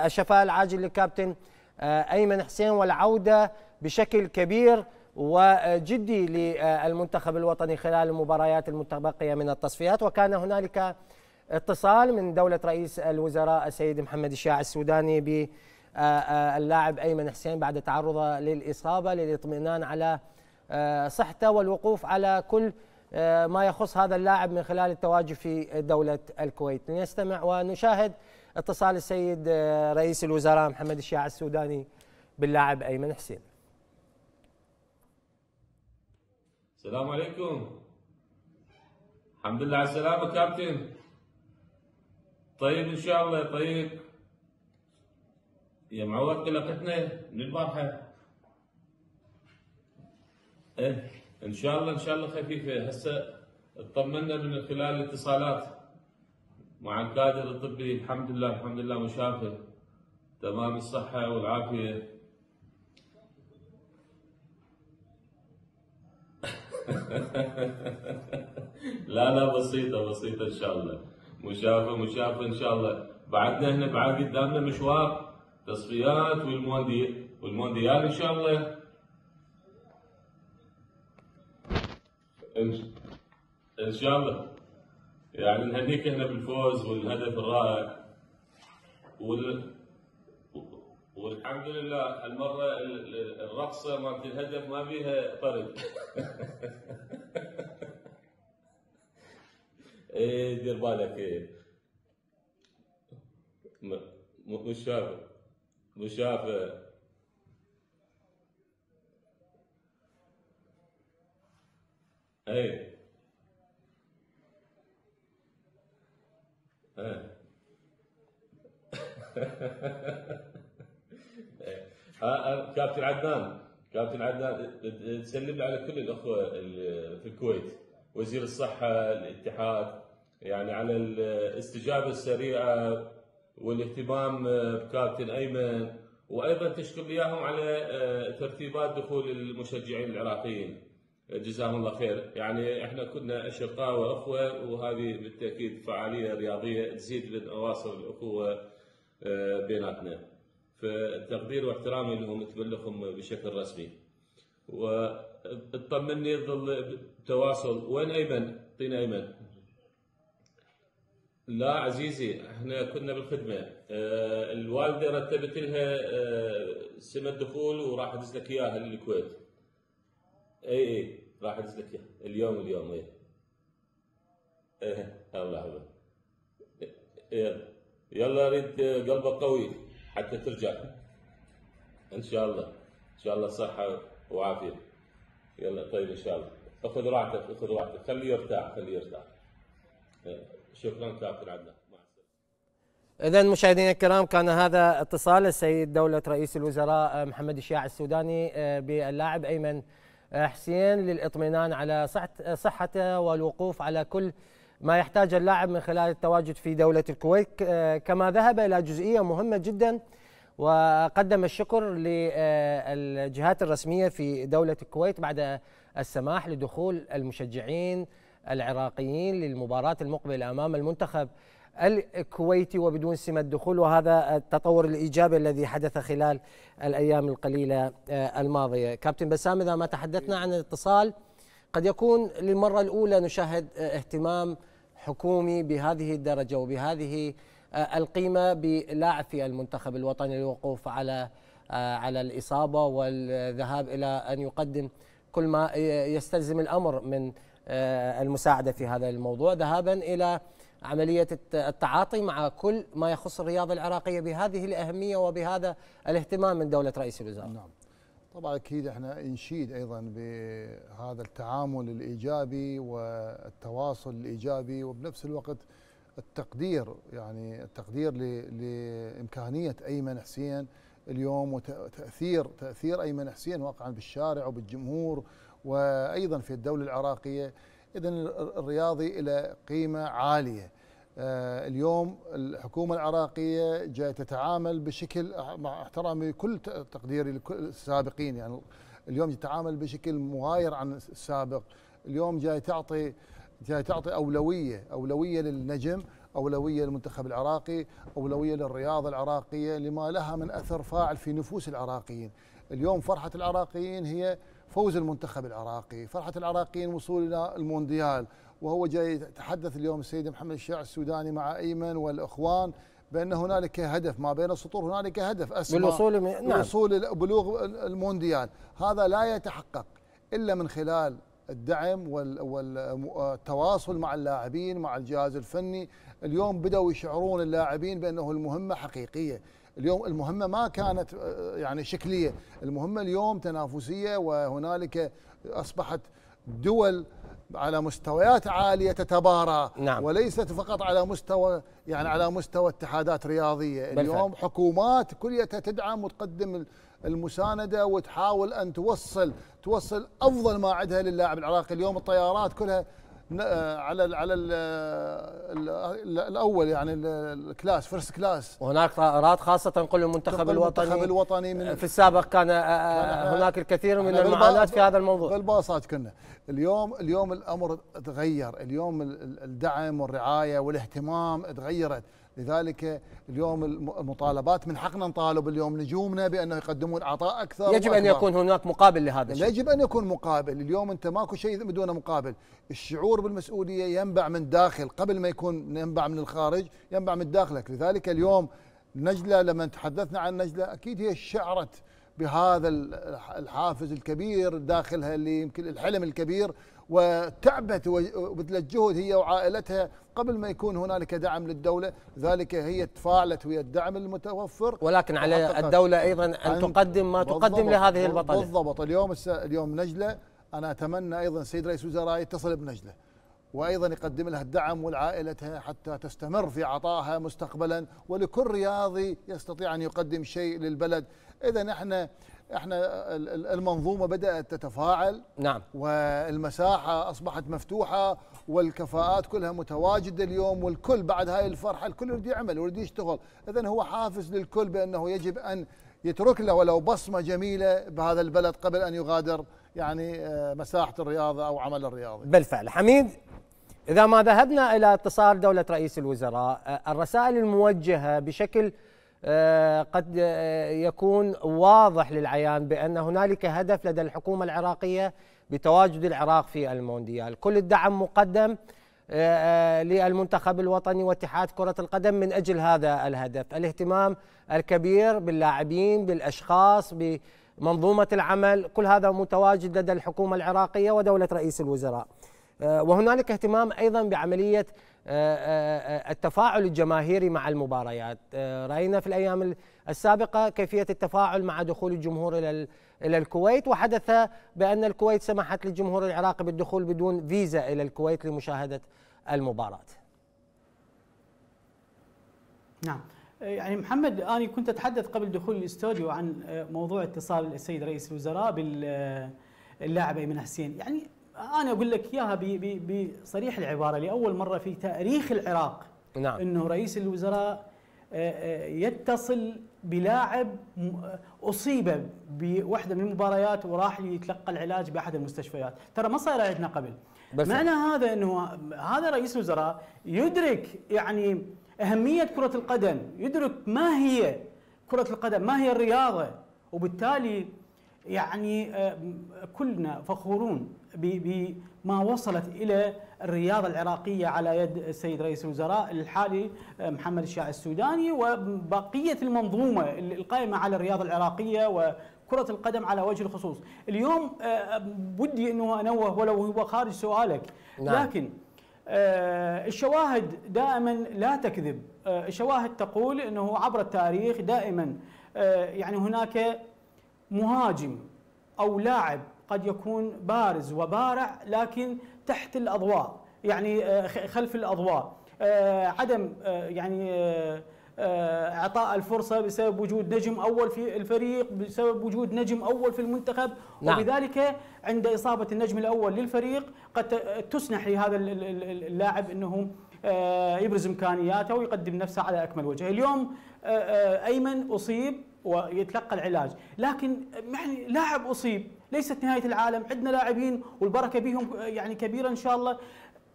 الشفاء العاجل للكابتن أيمن حسين والعودة بشكل كبير وجدي للمنتخب الوطني خلال المباريات المتبقية من التصفيات. وكان هنالك اتصال من دولة رئيس الوزراء السيد محمد شياع السوداني باللاعب أيمن حسين بعد تعرضه للإصابة للاطمئنان على صحته والوقوف على كل ما يخص هذا اللاعب من خلال التواجد في دولة الكويت. نستمع ونشاهد اتصال السيد رئيس الوزراء محمد شياع السوداني باللاعب أيمن حسين. السلام عليكم. الحمد لله على السلامة كابتن. طيب إن شاء الله. طيب يا معود قلقتنا من البارحة. إيه إن شاء الله إن شاء الله خفيفة. هسه اطمنا من خلال الاتصالات مع الكادر الطبي، الحمد لله الحمد لله مشافى تمام الصحة والعافية. لا لا بسيطة بسيطة إن شاء الله، مشافى مشافى إن شاء الله. بعدنا هنا بعد قدامنا مشوار تصفيات والمونديال والمونديال إن شاء الله. إن شاء الله يعني نهنيك هنا بالفوز والهدف الرائع وال والحمد لله. المرة الرقصة مالت الهدف ما بيها طرد. ايه دير بالك. ايه مشافى مشافى. ايه ايه ها كابتن عدنان، كابتن عدنان تسلم لي على كل الاخوه في الكويت، وزير الصحه، الاتحاد، يعني على الاستجابه السريعه والاهتمام بكابتن ايمن، وايضا تشكر اياهم على ترتيبات دخول المشجعين العراقيين جزاهم الله خير. يعني احنا كنا اشقاء واخوه، وهذه بالتاكيد فعاليه رياضيه تزيد من اواصر الاخوه بيناتنا. فالتقدير واحترامي لهم اتبلغهم بشكل رسمي. واطمني ظل تواصل. وين ايمن؟ اعطينا ايمن. لا عزيزي احنا كنا بالخدمه. اه الوالده رتبت لها اه سمه دخول وراح ادز لك اياها للكويت. اي اي راح ادز لك اياها اليوم اليوم اي. ايه الله يحفظك. يلا يلا اريد قلبك قوي حتى ترجع ان شاء الله، ان شاء الله صحه وعافيه. يلا طيب ان شاء الله، خذ راحتك خذ راحتك، خليه يرتاح خليه يرتاح. شكرا كابتن عدنان. مع السلامه. اذا مشاهدينا الكرام، كان هذا اتصال السيد دوله رئيس الوزراء محمد شياع السوداني باللاعب ايمن حسين للاطمئنان على صحته والوقوف على كل ما يحتاج اللاعب من خلال التواجد في دولة الكويت، كما ذهب إلى جزئية مهمة جدا وقدم الشكر للجهات الرسمية في دولة الكويت بعد السماح لدخول المشجعين العراقيين للمباراة المقبلة أمام المنتخب الكويتي وبدون سمة دخول، وهذا التطور الإيجابي الذي حدث خلال الأيام القليلة الماضية. كابتن بسام، إذا ما تحدثنا عن الاتصال، قد يكون للمرة الأولى نشاهد اهتمام حكومي بهذه الدرجة وبهذه القيمة بلاعب في المنتخب الوطني للوقوف على على الإصابة والذهاب إلى أن يقدم كل ما يستلزم الأمر من المساعدة في هذا الموضوع، ذهابا إلى عملية التعاطي مع كل ما يخص الرياضة العراقية بهذه الأهمية وبهذا الاهتمام من دولة رئيس الوزراء. نعم طبعا أكيد احنا نشيد أيضا بهذا التعامل الإيجابي والتواصل الإيجابي، وبنفس الوقت التقدير، يعني التقدير لإمكانية أيمن حسين اليوم وتأثير تأثير أيمن حسين واقعا بالشارع وبالجمهور وأيضا في الدولة العراقية. إذن الرياضي إلى قيمة عالية. اليوم الحكومة العراقية جاي تتعامل بشكل، مع احترامي كل تقديري لكل السابقين، يعني اليوم يتعامل بشكل مغاير عن السابق. اليوم جاي تعطي جاي تعطي أولوية أولوية للنجم، أولوية للمنتخب العراقي، أولوية للرياضة العراقية لما لها من أثر فاعل في نفوس العراقيين. اليوم فرحة العراقيين هي فوز المنتخب العراقي، فرحة العراقيين وصول إلى المونديال، وهو جاي يتحدث اليوم السيد محمد شياع السوداني مع أيمن والإخوان بأن هنالك هدف، ما بين السطور هنالك هدف أسمى بالوصول من... نعم. بالوصول بلوغ المونديال. هذا لا يتحقق إلا من خلال الدعم والتواصل مع اللاعبين، مع الجهاز الفني. اليوم بدأوا يشعرون اللاعبين بأنه المهمة حقيقية. اليوم المهمة ما كانت يعني شكلية، المهمة اليوم تنافسية، وهنالك أصبحت دول على مستويات عالية تتبارى. نعم. وليست فقط على مستوى، يعني على مستوى اتحادات رياضية. اليوم حكومات كلها تدعم وتقدم المساندة وتحاول أن توصل توصل أفضل ما عندها للاعب العراقي. اليوم الطيارات كلها على ال على ال ال الاول، يعني الكلاس فيرست كلاس، وهناك طائرات خاصه تنقل المنتخب الوطني المنتخب الوطني من في السابق كان هناك الكثير من المعاناه في هذا الموضوع بالباصات كنا. اليوم اليوم الامر تغير، اليوم الدعم والرعايه والاهتمام تغيرت. لذلك اليوم المطالبات من حقنا نطالب اليوم نجومنا بانه يقدمون عطاء اكثر، يجب ان يكون هناك مقابل لهذا الشيء، يجب ان يكون مقابل. اليوم انت ماكو شيء بدون مقابل. الشعور بالمسؤوليه ينبع من داخل قبل ما يكون ينبع من الخارج، ينبع من داخلك. لذلك اليوم نجله، لما تحدثنا عن نجله، اكيد هي شعرت بهذا الحافز الكبير داخلها اللي يمكن الحلم الكبير، وتعبت وبذلت جهد هي وعائلتها قبل ما يكون هنالك دعم للدوله، لذلك هي تفاعلت ويا الدعم المتوفر. ولكن على الدوله ايضا ان تقدم ما تقدم لهذه البطله. بالضبط. اليوم اليوم نجله، انا اتمنى ايضا السيد رئيس الوزراء يتصل بنجله وايضا يقدم لها الدعم ولعائلتها حتى تستمر في عطائها مستقبلا، ولكل رياضي يستطيع ان يقدم شيء للبلد. اذا احنا احنا المنظومه بدات تتفاعل. نعم. والمساحه اصبحت مفتوحه والكفاءات كلها متواجده اليوم، والكل بعد هاي الفرحه الكل يريد يعمل ويريد يشتغل. اذا هو حافز للكل بانه يجب ان يترك له ولو بصمه جميله بهذا البلد قبل ان يغادر يعني مساحه الرياضه او عمل الرياضي. بالفعل. حميد، إذا ما ذهبنا إلى اتصال دولة رئيس الوزراء، الرسائل الموجهة بشكل قد يكون واضح للعيان بأن هنالك هدف لدى الحكومة العراقية بتواجد العراق في المونديال. كل الدعم مقدم للمنتخب الوطني واتحاد كرة القدم من أجل هذا الهدف. الاهتمام الكبير باللاعبين، بالأشخاص، بمنظومة العمل، كل هذا متواجد لدى الحكومة العراقية ودولة رئيس الوزراء. وهنالك اهتمام أيضا بعملية التفاعل الجماهيري مع المباريات. رأينا في الأيام السابقة كيفية التفاعل مع دخول الجمهور إلى الكويت، وحدث بأن الكويت سمحت للجمهور العراقي بالدخول بدون فيزا إلى الكويت لمشاهدة المباراة. نعم. يعني محمد، أنا كنت أتحدث قبل دخول الاستوديو عن موضوع اتصال السيد رئيس الوزراء باللاعب أيمن حسين. يعني أنا أقول لك إياها بصريح العبارة، لأول مرة في تاريخ العراق. نعم. أنه رئيس الوزراء يتصل بلاعب اصيب بوحده من المباريات وراح يتلقى العلاج باحد المستشفيات، ترى ما صاير عندنا قبل. معنى هذا انه هذا رئيس الوزراء يدرك يعني اهميه كره القدم، يدرك ما هي كره القدم، ما هي الرياضه، وبالتالي يعني كلنا فخورون بما وصلت الى الرياضه العراقيه على يد السيد رئيس الوزراء الحالي محمد شياع السوداني وبقيه المنظومه القائمه على الرياضه العراقيه وكره القدم على وجه الخصوص. اليوم بدي انه انوه ولو هو خارج سؤالك، نعم. لكن الشواهد دائما لا تكذب، الشواهد تقول انه عبر التاريخ دائما يعني هناك مهاجم أو لاعب قد يكون بارز وبارع لكن تحت الأضواء، يعني خلف الأضواء، عدم يعني إعطاء الفرصة بسبب وجود نجم أول في الفريق، بسبب وجود نجم أول في المنتخب، نعم. وبذلك عند إصابة النجم الأول للفريق قد تسنح لهذا اللاعب أنه يبرز إمكانياته ويقدم نفسه على أكمل وجه. اليوم أيمن أصيب ويتلقى العلاج، لكن يعني لاعب اصيب ليست نهايه العالم، عندنا لاعبين والبركه بهم يعني كبيره ان شاء الله.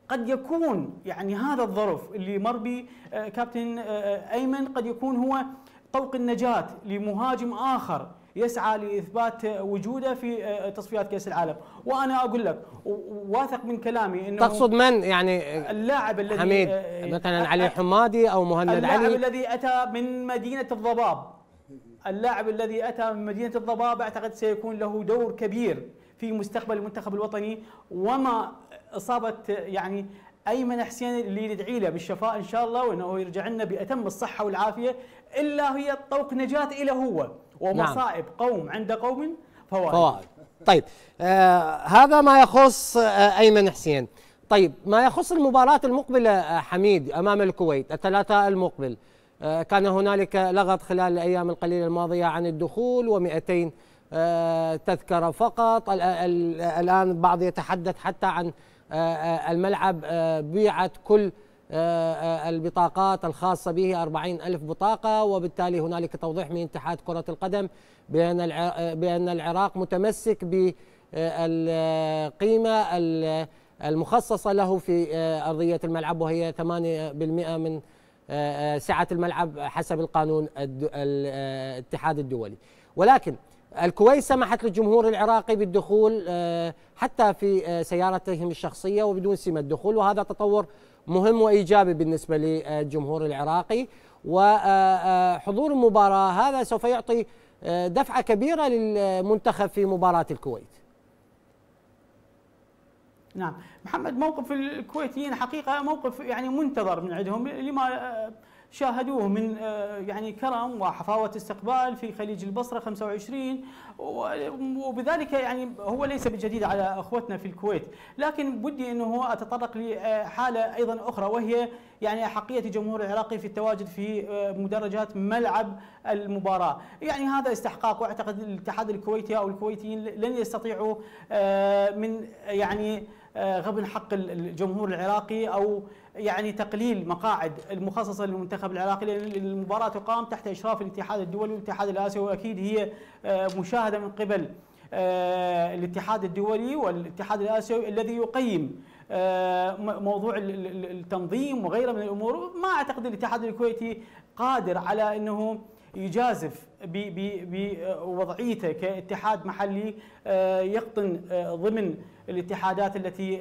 قد يكون يعني هذا الظرف اللي مر به كابتن ايمن قد يكون هو طوق النجاه لمهاجم اخر يسعى لاثبات وجوده في تصفيات كاس العالم. وانا اقول لك واثق من كلامي انه تقصد من يعني اللاعب الذي حميد مثلا علي حمادي او مهند علي، اللاعب الذي اتى من مدينه الضباب، اللاعب الذي أتى من مدينة الضباب أعتقد سيكون له دور كبير في مستقبل المنتخب الوطني، وما إصابة يعني أيمن حسين اللي ندعي له بالشفاء إن شاء الله وأنه يرجع لنا بأتم الصحة والعافية، إلا هي طوق نجاة إلى هو، ومصائب نعم. قوم عند قوم فوائد, فوائد. طيب آه هذا ما يخص آه أيمن حسين. طيب ما يخص المباراة المقبلة حميد أمام الكويت الثلاثاء المقبل، كان هنالك لغط خلال الأيام القليلة الماضية عن الدخول ومئتين تذكرة فقط. الآن البعض يتحدث حتى عن الملعب بيعت كل البطاقات الخاصة به أربعين ألف بطاقة، وبالتالي هنالك توضيح من اتحاد كرة القدم بأن العراق متمسك بالقيمة المخصصة له في أرضية الملعب وهي ثمانية بالمئة من سعة الملعب حسب القانون الاتحاد الدولي، ولكن الكويت سمحت للجمهور العراقي بالدخول حتى في سيارتهم الشخصية وبدون سمة الدخول، وهذا تطور مهم وإيجابي بالنسبة للجمهور العراقي. وحضور المباراة هذا سوف يعطي دفعة كبيرة للمنتخب في مباراة الكويت. نعم محمد، موقف الكويتيين حقيقة موقف يعني منتظر من عندهم لما شاهدوه من يعني كرم وحفاوة استقبال في خليج البصرة خمسة وعشرين، وبذلك يعني هو ليس بالجديد على أخوتنا في الكويت، لكن بدي أنه أتطرق لحالة أيضا أخرى وهي يعني أحقية الجمهور العراقي في التواجد في مدرجات ملعب المباراة. يعني هذا استحقاق، وأعتقد الاتحاد الكويتي أو الكويتيين لن يستطيعوا من يعني غبن حق الجمهور العراقي أو يعني تقليل مقاعد المخصصة للمنتخب العراقي، لأن المباراة تقام تحت إشراف الاتحاد الدولي والاتحاد الآسيوي، وأكيد هي مشاهدة من قبل الاتحاد الدولي والاتحاد الآسيوي الذي يقيم موضوع التنظيم وغيره من الأمور. ما أعتقد الاتحاد الكويتي قادر على أنه يجازف بوضعيته كاتحاد محلي يقطن ضمن الاتحادات التي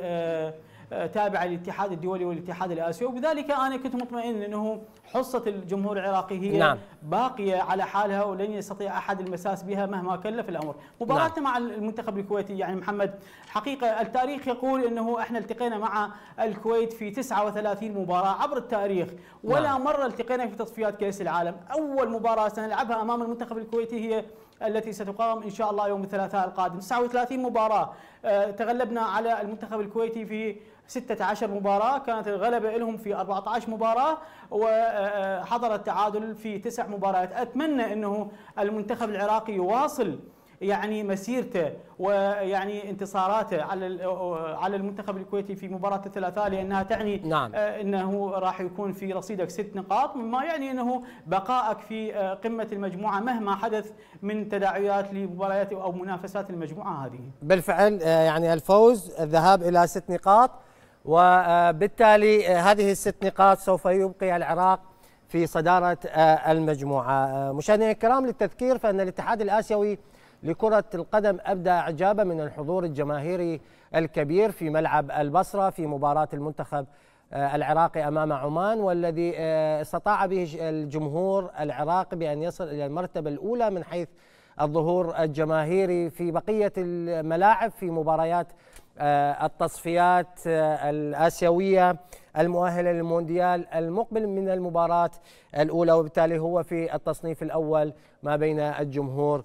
تابعة للاتحاد الدولي والاتحاد الآسيوي، وبذلك أنا كنت مطمئن أنه حصة الجمهور العراقي هي نعم. باقية على حالها ولن يستطيع أحد المساس بها مهما كلف الأمر. مباراتنا نعم. مع المنتخب الكويتي يعني محمد حقيقة التاريخ يقول أنه احنا التقينا مع الكويت في تسعة وثلاثين مباراة عبر التاريخ، ولا نعم. مرة التقينا في تصفيات كأس العالم. أول مباراة سنلعبها أمام المنتخب الكويتي هي التي ستقام إن شاء الله يوم الثلاثاء القادم. تسعة وثلاثين مباراة تغلبنا على المنتخب الكويتي في ستة عشر مباراة، كانت الغلبة لهم في أربعة عشر مباراة وحضر التعادل في تسع مباريات. أتمنى أنه المنتخب العراقي يواصل يعني مسيرته ويعني انتصاراته على على المنتخب الكويتي في مباراه الثلاثاء، لانها تعني نعم. انه راح يكون في رصيدك ست نقاط، مما يعني انه بقائك في قمه المجموعه مهما حدث من تداعيات لمباريات او منافسات المجموعه هذه. بالفعل يعني الفوز، الذهاب الى ست نقاط، وبالتالي هذه الست نقاط سوف يبقي العراق في صدارة المجموعة. مشاهدينا الكرام، للتذكير فأن الاتحاد الآسيوي لكرة القدم أبدى إعجابه من الحضور الجماهيري الكبير في ملعب البصرة في مباراة المنتخب العراقي أمام عمان، والذي استطاع به الجمهور العراقي بأن يصل إلى المرتبة الأولى من حيث الظهور الجماهيري في بقية الملاعب في مباريات التصفيات الآسيوية المؤهلة للمونديال المقبل من المباراة الأولى، وبالتالي هو في التصنيف الأول ما بين الجمهور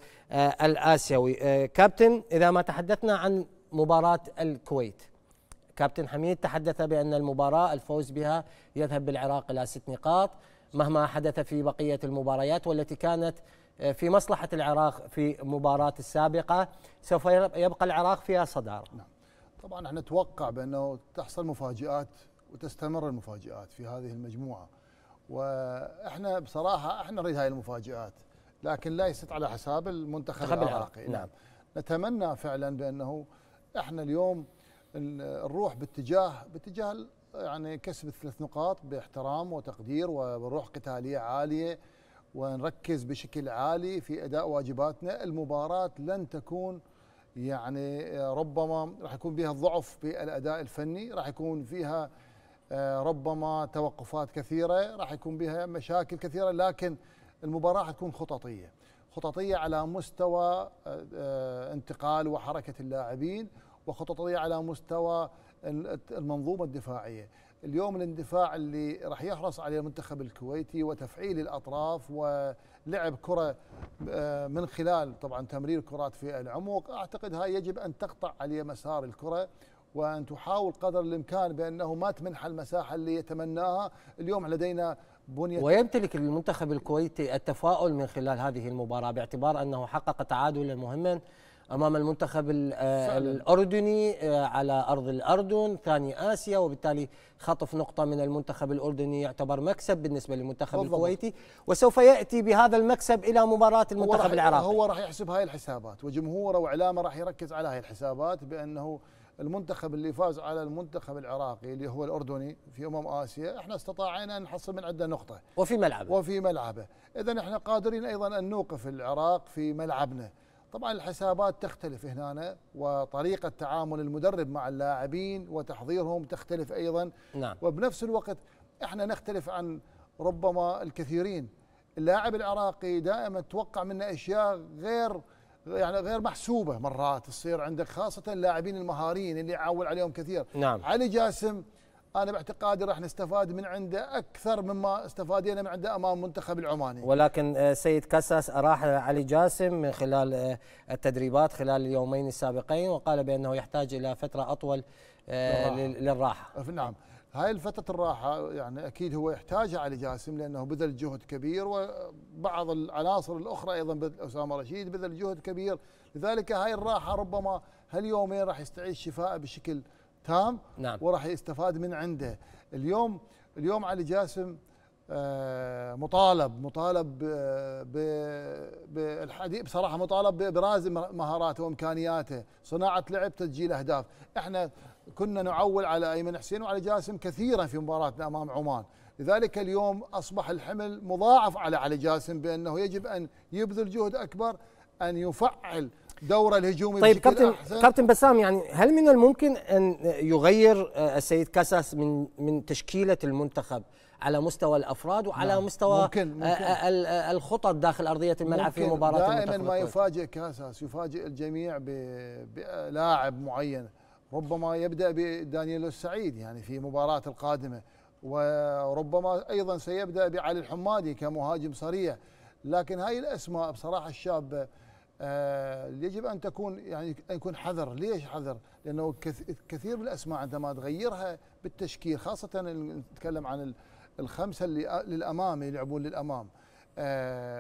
الآسيوي. كابتن، إذا ما تحدثنا عن مباراة الكويت، كابتن حميد تحدث بأن المباراة الفوز بها يذهب بالعراق إلى ست نقاط مهما حدث في بقية المباريات، والتي كانت في مصلحة العراق في مباراة السابقة، سوف يبقى العراق فيها صدارة. طبعا احنا نتوقع بانه تحصل مفاجآت وتستمر المفاجآت في هذه المجموعة، واحنا بصراحة احنا نريد هاي المفاجآت، لكن لا يصير على حساب المنتخب العراقي. نعم، نتمنى فعلا بانه احنا اليوم نروح باتجاه باتجاه يعني كسب الثلاث نقاط باحترام وتقدير وروح قتالية عالية، ونركز بشكل عالي في اداء واجباتنا. المباراة لن تكون يعني ربما راح يكون فيها ضعف بالاداء الفني، راح يكون فيها ربما توقفات كثيره، راح يكون فيها مشاكل كثيره، لكن المباراه راح تكون خططيه، خططيه على مستوى انتقال وحركه اللاعبين، وخططيه على مستوى المنظومه الدفاعيه. اليوم الاندفاع اللي راح يحرص عليه المنتخب الكويتي وتفعيل الاطراف ولعب كره من خلال طبعا تمرير كرات في العمق، اعتقد هاي يجب ان تقطع عليه مسار الكره، وان تحاول قدر الامكان بانه ما تمنح المساحه اللي يتمناها. اليوم لدينا بنيه، ويمتلك المنتخب الكويتي التفاؤل من خلال هذه المباراه باعتبار انه حقق تعادلا مهما امام المنتخب الاردني على ارض الاردن ثاني اسيا، وبالتالي خطف نقطه من المنتخب الاردني يعتبر مكسب بالنسبه للمنتخب الكويتي، وسوف ياتي بهذا المكسب الى مباراه المنتخب العراقي. هو راح يحسب هاي الحسابات، وجمهوره واعلامه راح يركز على هاي الحسابات، بانه المنتخب اللي فاز على المنتخب العراقي اللي هو الاردني في امم اسيا، احنا استطعنا ان نحصل من عندنا نقطه وفي ملعبه وفي ملعبه، اذا احنا قادرين ايضا ان نوقف العراق في ملعبنا. طبعا الحسابات تختلف هنا، وطريقة تعامل المدرب مع اللاعبين وتحضيرهم تختلف أيضا. نعم. وبنفس الوقت احنا نختلف عن ربما الكثيرين. اللاعب العراقي دائما توقع منا أشياء غير يعني غير محسوبة، مرات تصير عندك خاصة اللاعبين المهاريين اللي عول عليهم كثير. نعم. علي جاسم أنا باعتقادي راح نستفاد من عنده أكثر مما استفادينا من عنده أمام المنتخب العماني. ولكن سيد كاساس أراح علي جاسم من خلال التدريبات خلال اليومين السابقين، وقال بأنه يحتاج إلى فترة أطول للراحة. نعم، هاي الفترة الراحة يعني أكيد هو يحتاجها علي جاسم، لأنه بذل جهد كبير، وبعض العناصر الأخرى أيضا بذل أسامة رشيد بذل جهد كبير، لذلك هاي الراحة ربما هاليومين راح يستعيد شفائه بشكل تام. نعم. وراح يستفاد من عنده. اليوم اليوم علي جاسم مطالب مطالب بالحديث بصراحه، مطالب بابراز مهاراته وامكانياته، صناعه لعب، تسجيل اهداف. احنا كنا نعول على ايمن حسين وعلى جاسم كثيرا في مباراتنا امام عمان، لذلك اليوم اصبح الحمل مضاعف على علي جاسم، بانه يجب ان يبذل جهد اكبر، ان يفعل دوره الهجومي. طيب كابتن كابتن بسام، يعني هل من الممكن ان يغير السيد كاساس من من تشكيله المنتخب على مستوى الافراد وعلى نعم. مستوى ممكن. ممكن. الخطط داخل ارضيه الملعب في مباراه المنتخب؟ دائما ما يفاجئ كاساس، يفاجئ الجميع بلاعب معين، ربما يبدا بدانييل السعيد يعني في مباراه القادمه، وربما ايضا سيبدا بعلي الحمادي كمهاجم صريح، لكن هاي الاسماء بصراحه الشابه آه يجب ان تكون يعني يكون حذر. ليش حذر؟ لانه كثير من الاسماء عندما تغيرها بالتشكيل، خاصه نتكلم عن الخمسه اللي للامام يلعبون للامام،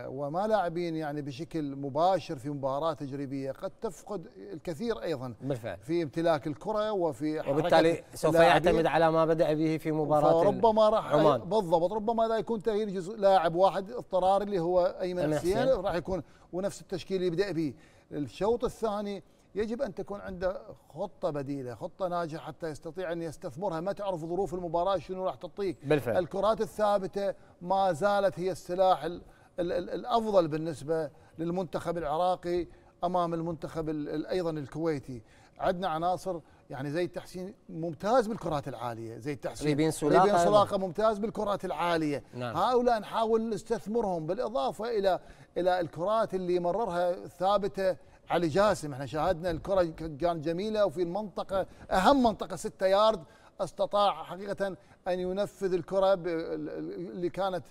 وما لاعبين يعني بشكل مباشر في مباراة تجريبية، قد تفقد الكثير أيضا بالفعل في امتلاك الكرة وفي حركة، وبالتالي سوف يعتمد على ما بدأ به في مباراة ربما راح عمان. بالضبط، ربما لا يكون تغيير جزء لاعب واحد اضطراري اللي هو أيمن حسين، راح يكون ونفس التشكيل اللي يبدأ به. الشوط الثاني يجب أن تكون عنده خطة بديلة، خطة ناجحة حتى يستطيع أن يستثمرها، ما تعرف ظروف المباراة شنو راح تعطيك. بالفعل الكرات الثابتة ما زالت هي السلاح ال ال ال الأفضل بالنسبة للمنتخب العراقي أمام المنتخب أيضا الكويتي. عندنا عناصر يعني زي التحسين ممتاز بالكرات العالية، زي التحسين ريبين سلاقة ممتاز بالكرات العالية. نعم. هؤلاء نحاول نستثمرهم بالإضافة إلى إلى الكرات اللي مررها ثابتة علي جاسم. احنا شاهدنا الكرة كانت جميلة وفي المنطقة، أهم منطقة ستة يارد، استطاع حقيقة أن ينفذ الكرة اللي كانت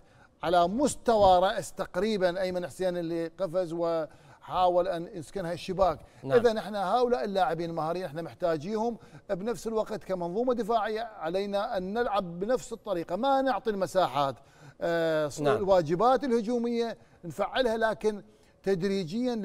على مستوى رأس تقريبا أيمن حسين اللي قفز وحاول أن يسكنها الشباك. نعم. إذا احنا هؤلاء اللاعبين المهاريين احنا محتاجيهم، بنفس الوقت كمنظومة دفاعية علينا أن نلعب بنفس الطريقة، ما نعطي المساحات. اه نعم. الواجبات الهجومية نفعلها لكن تدريجيا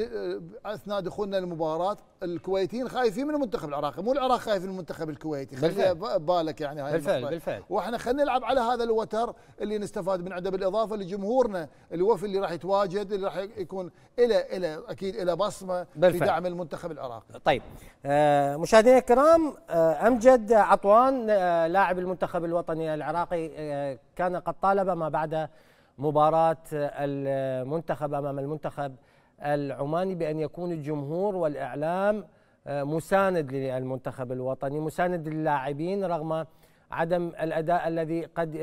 اثناء دخولنا المباراه. الكويتيين خايفين من المنتخب العراقي، مو العراق خايف من المنتخب الكويتي، خلي بالك يعني هاي بالفعل المنطقة. بالفعل واحنا خلينا نلعب على هذا الوتر اللي نستفاد من عنده، بالاضافه لجمهورنا الوفي اللي راح يتواجد، اللي راح يكون إلى إلى اكيد إلى بصمه بالفعل في دعم المنتخب العراقي. طيب آه مشاهدينا الكرام، آه امجد عطوان آه لاعب المنتخب الوطني العراقي آه كان قد طالب ما بعد مباراة المنتخب أمام المنتخب العماني بأن يكون الجمهور والإعلام مساند للمنتخب الوطني، مساند للاعبين رغم عدم الأداء الذي قد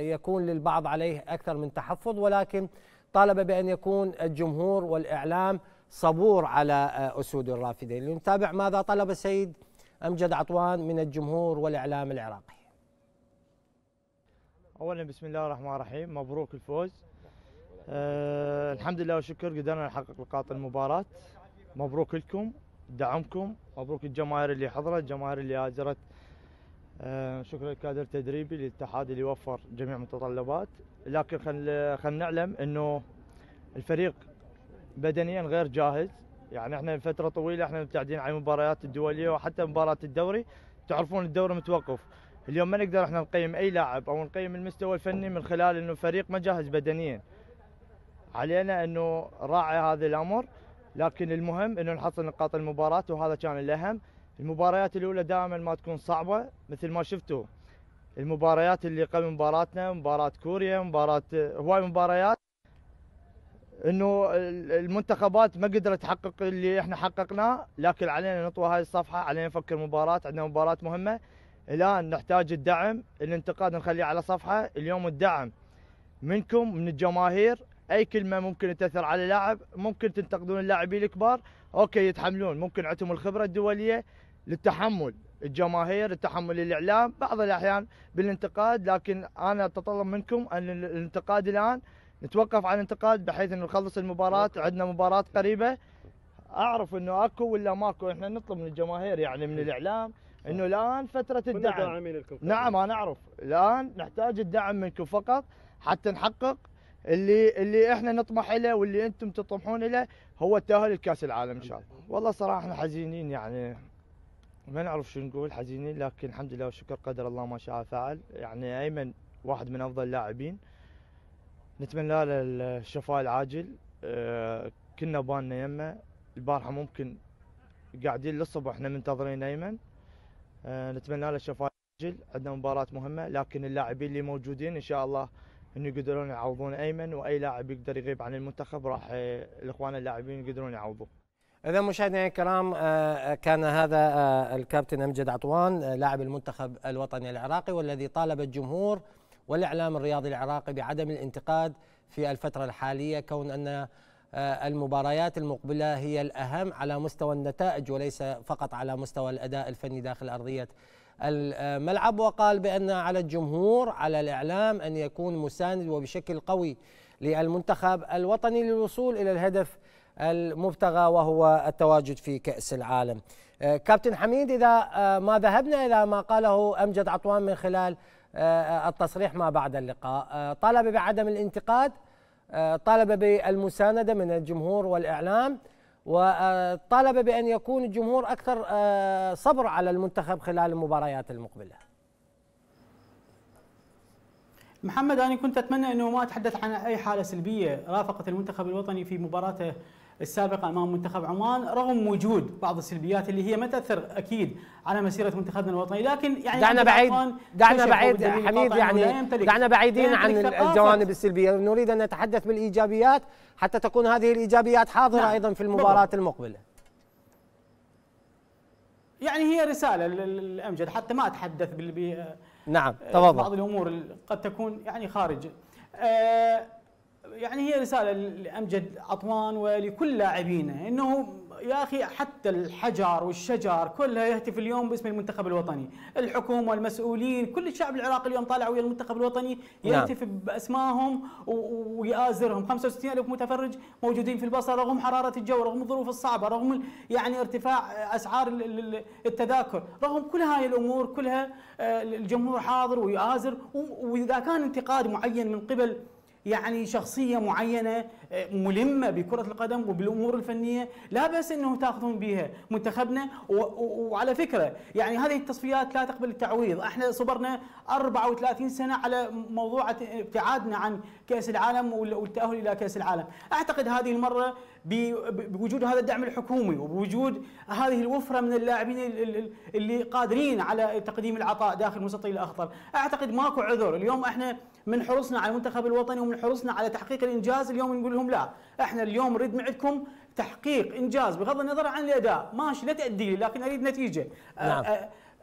يكون للبعض عليه أكثر من تحفظ، ولكن طالب بأن يكون الجمهور والإعلام صبور على أسود الرافدين. لنتابع ماذا طلب السيد أمجد عطوان من الجمهور والإعلام العراقي. اولا بسم الله الرحمن الرحيم، مبروك الفوز. أه الحمد لله والشكر قدرنا نحقق نقاط المباراه. مبروك لكم دعمكم، مبروك الجماهير اللي حضرت، الجماهير اللي اجرت. أه شكرا للكادر التدريبي الاتحاد اللي وفر جميع المتطلبات، لكن خل خلينا نعلم انه الفريق بدنيا غير جاهز. يعني احنا فتره طويله احنا مبتعدين عن المباريات الدوليه وحتى مباراه الدوري، تعرفون الدوري متوقف. اليوم ما نقدر احنا نقيم اي لاعب او نقيم المستوى الفني من خلال انه فريق ما جاهز بدنيا. علينا انه راعي هذا الامر، لكن المهم انه نحصل نقاط المباراه وهذا كان الاهم. المباريات الاولى دائما ما تكون صعبه، مثل ما شفتوا المباريات اللي قبل مباراتنا، مباراه كوريا، مباراه هواي مباريات، انه المنتخبات ما قدرت تحقق اللي احنا حققناه. لكن علينا نطوى هذه الصفحه، علينا نفكر مباراه، عندنا مباراه مهمه. الآن نحتاج الدعم، الانتقاد نخليه على صفحة. اليوم الدعم منكم من الجماهير، أي كلمة ممكن تأثر على لاعب، ممكن تنتقدون اللاعبين الكبار أوكي يتحملون، ممكن عندهم الخبرة الدولية للتحمل، الجماهير التحمل، الإعلام بعض الأحيان بالانتقاد. لكن أنا أتطلب منكم أن الانتقاد الآن نتوقف عن الانتقاد بحيث أن نخلص المباراة. عندنا مباراة قريبة، أعرف أنه أكو ولا ماكو، إحنا نطلب من الجماهير يعني من الإعلام انه الان فتره الدعم. نعم انا اعرف الان نحتاج الدعم منكم فقط حتى نحقق اللي اللي احنا نطمح له واللي انتم تطمحون له، هو التاهل لكاس العالم ان شاء الله. والله صراحه احنا حزينين، يعني ما نعرف شو نقول، حزينين. لكن الحمد لله والشكر قدر الله ما شاء فعل. يعني ايمن واحد من افضل اللاعبين، نتمنى له الشفاء العاجل. أه كنا بالنا يمه البارحه، ممكن قاعدين للصبح احنا منتظرين ايمن. نتمنى له الشفاء العاجل، عندنا مباراة مهمة. لكن اللاعبين اللي موجودين إن شاء الله إنه يقدرون يعوضون أيمن، وأي لاعب يقدر يغيب عن المنتخب راح الإخوان اللاعبين يقدرون يعوضوه. إذا مشاهدينا الكرام، كان هذا الكابتن أمجد عطوان لاعب المنتخب الوطني العراقي، والذي طالب الجمهور والإعلام الرياضي العراقي بعدم الانتقاد في الفترة الحالية، كون أن المباريات المقبلة هي الأهم على مستوى النتائج وليس فقط على مستوى الأداء الفني داخل أرضية الملعب. وقال بأن على الجمهور على الإعلام أن يكون مساند وبشكل قوي للمنتخب الوطني للوصول إلى الهدف المبتغى وهو التواجد في كأس العالم. كابتن حميد، إذا ما ذهبنا إلى ما قاله أمجد عطوان من خلال التصريح ما بعد اللقاء، طالب بعدم الانتقاد طالب بالمساندة من الجمهور والإعلام، وطالب بأن يكون الجمهور أكثر صبر على المنتخب خلال المباريات المقبلة. محمد، أنا كنت أتمنى أنه ما أتحدث عن أي حالة سلبية رافقت المنتخب الوطني في مباراته السابقة أمام منتخب عمان، رغم وجود بعض السلبيات اللي هي ما تأثر أكيد على مسيرة منتخبنا الوطني، لكن يعني دعنا بعيد دعنا بعيد حميد، يعني دعنا بعيدين عن الجوانب السلبية، نريد أن نتحدث بالإيجابيات حتى تكون هذه الإيجابيات حاضرة نعم. أيضا في المباراة المقبلة. يعني هي رسالة لأمجد حتى ما أتحدث بال نعم تفضل. بعض الأمور قد تكون يعني خارج أه يعني هي رسالة لأمجد عطوان ولكل لاعبينا أنه يا أخي حتى الحجر والشجر كلها يهتف اليوم باسم المنتخب الوطني، الحكومة والمسؤولين كل الشعب العراقي اليوم طالع ويا المنتخب الوطني يهتف نعم. بأسمائهم ويآزرهم. خمسة وستين ألف متفرج موجودين في البصرة رغم حرارة الجو، رغم الظروف الصعبة، رغم يعني ارتفاع أسعار التذاكر، رغم كل هاي الأمور كلها الجمهور حاضر ويآزر. وإذا كان انتقاد معين من قبل يعني شخصية معينة ملمة بكرة القدم وبالأمور الفنية لا بأس أنه تأخذون بها منتخبنا. وعلى فكرة يعني هذه التصفيات لا تقبل التعويض، احنا صبرنا أربعة وثلاثين سنة على موضوع ابتعادنا عن كأس العالم والتأهل إلى كأس العالم. أعتقد هذه المرة بوجود هذا الدعم الحكومي وبوجود هذه الوفرة من اللاعبين اللي قادرين على تقديم العطاء داخل المستطيل الأخضر، أعتقد ماكو عذر. اليوم احنا من حرصنا على المنتخب الوطني ومن حرصنا على تحقيق الإنجاز اليوم نقول لهم لا، احنا اليوم نريد من عندكم تحقيق إنجاز بغض النظر عن الأداء، ماشي لا تأدي لكن أريد نتيجة. نعم.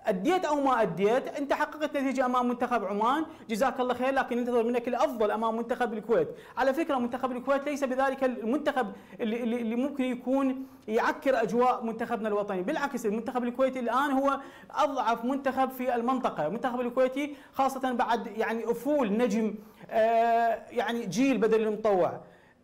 أديت أو ما أديت أنت حققت نتيجة أمام منتخب عمان، جزاك الله خير، لكن ننتظر منك الأفضل أمام منتخب الكويت. على فكرة منتخب الكويت ليس بذلك المنتخب اللي, اللي ممكن يكون يعكر أجواء منتخبنا الوطني، بالعكس المنتخب الكويتي الآن هو أضعف منتخب في المنطقة. المنتخب الكويتي خاصة بعد يعني أفول نجم آه يعني جيل بدل المطوع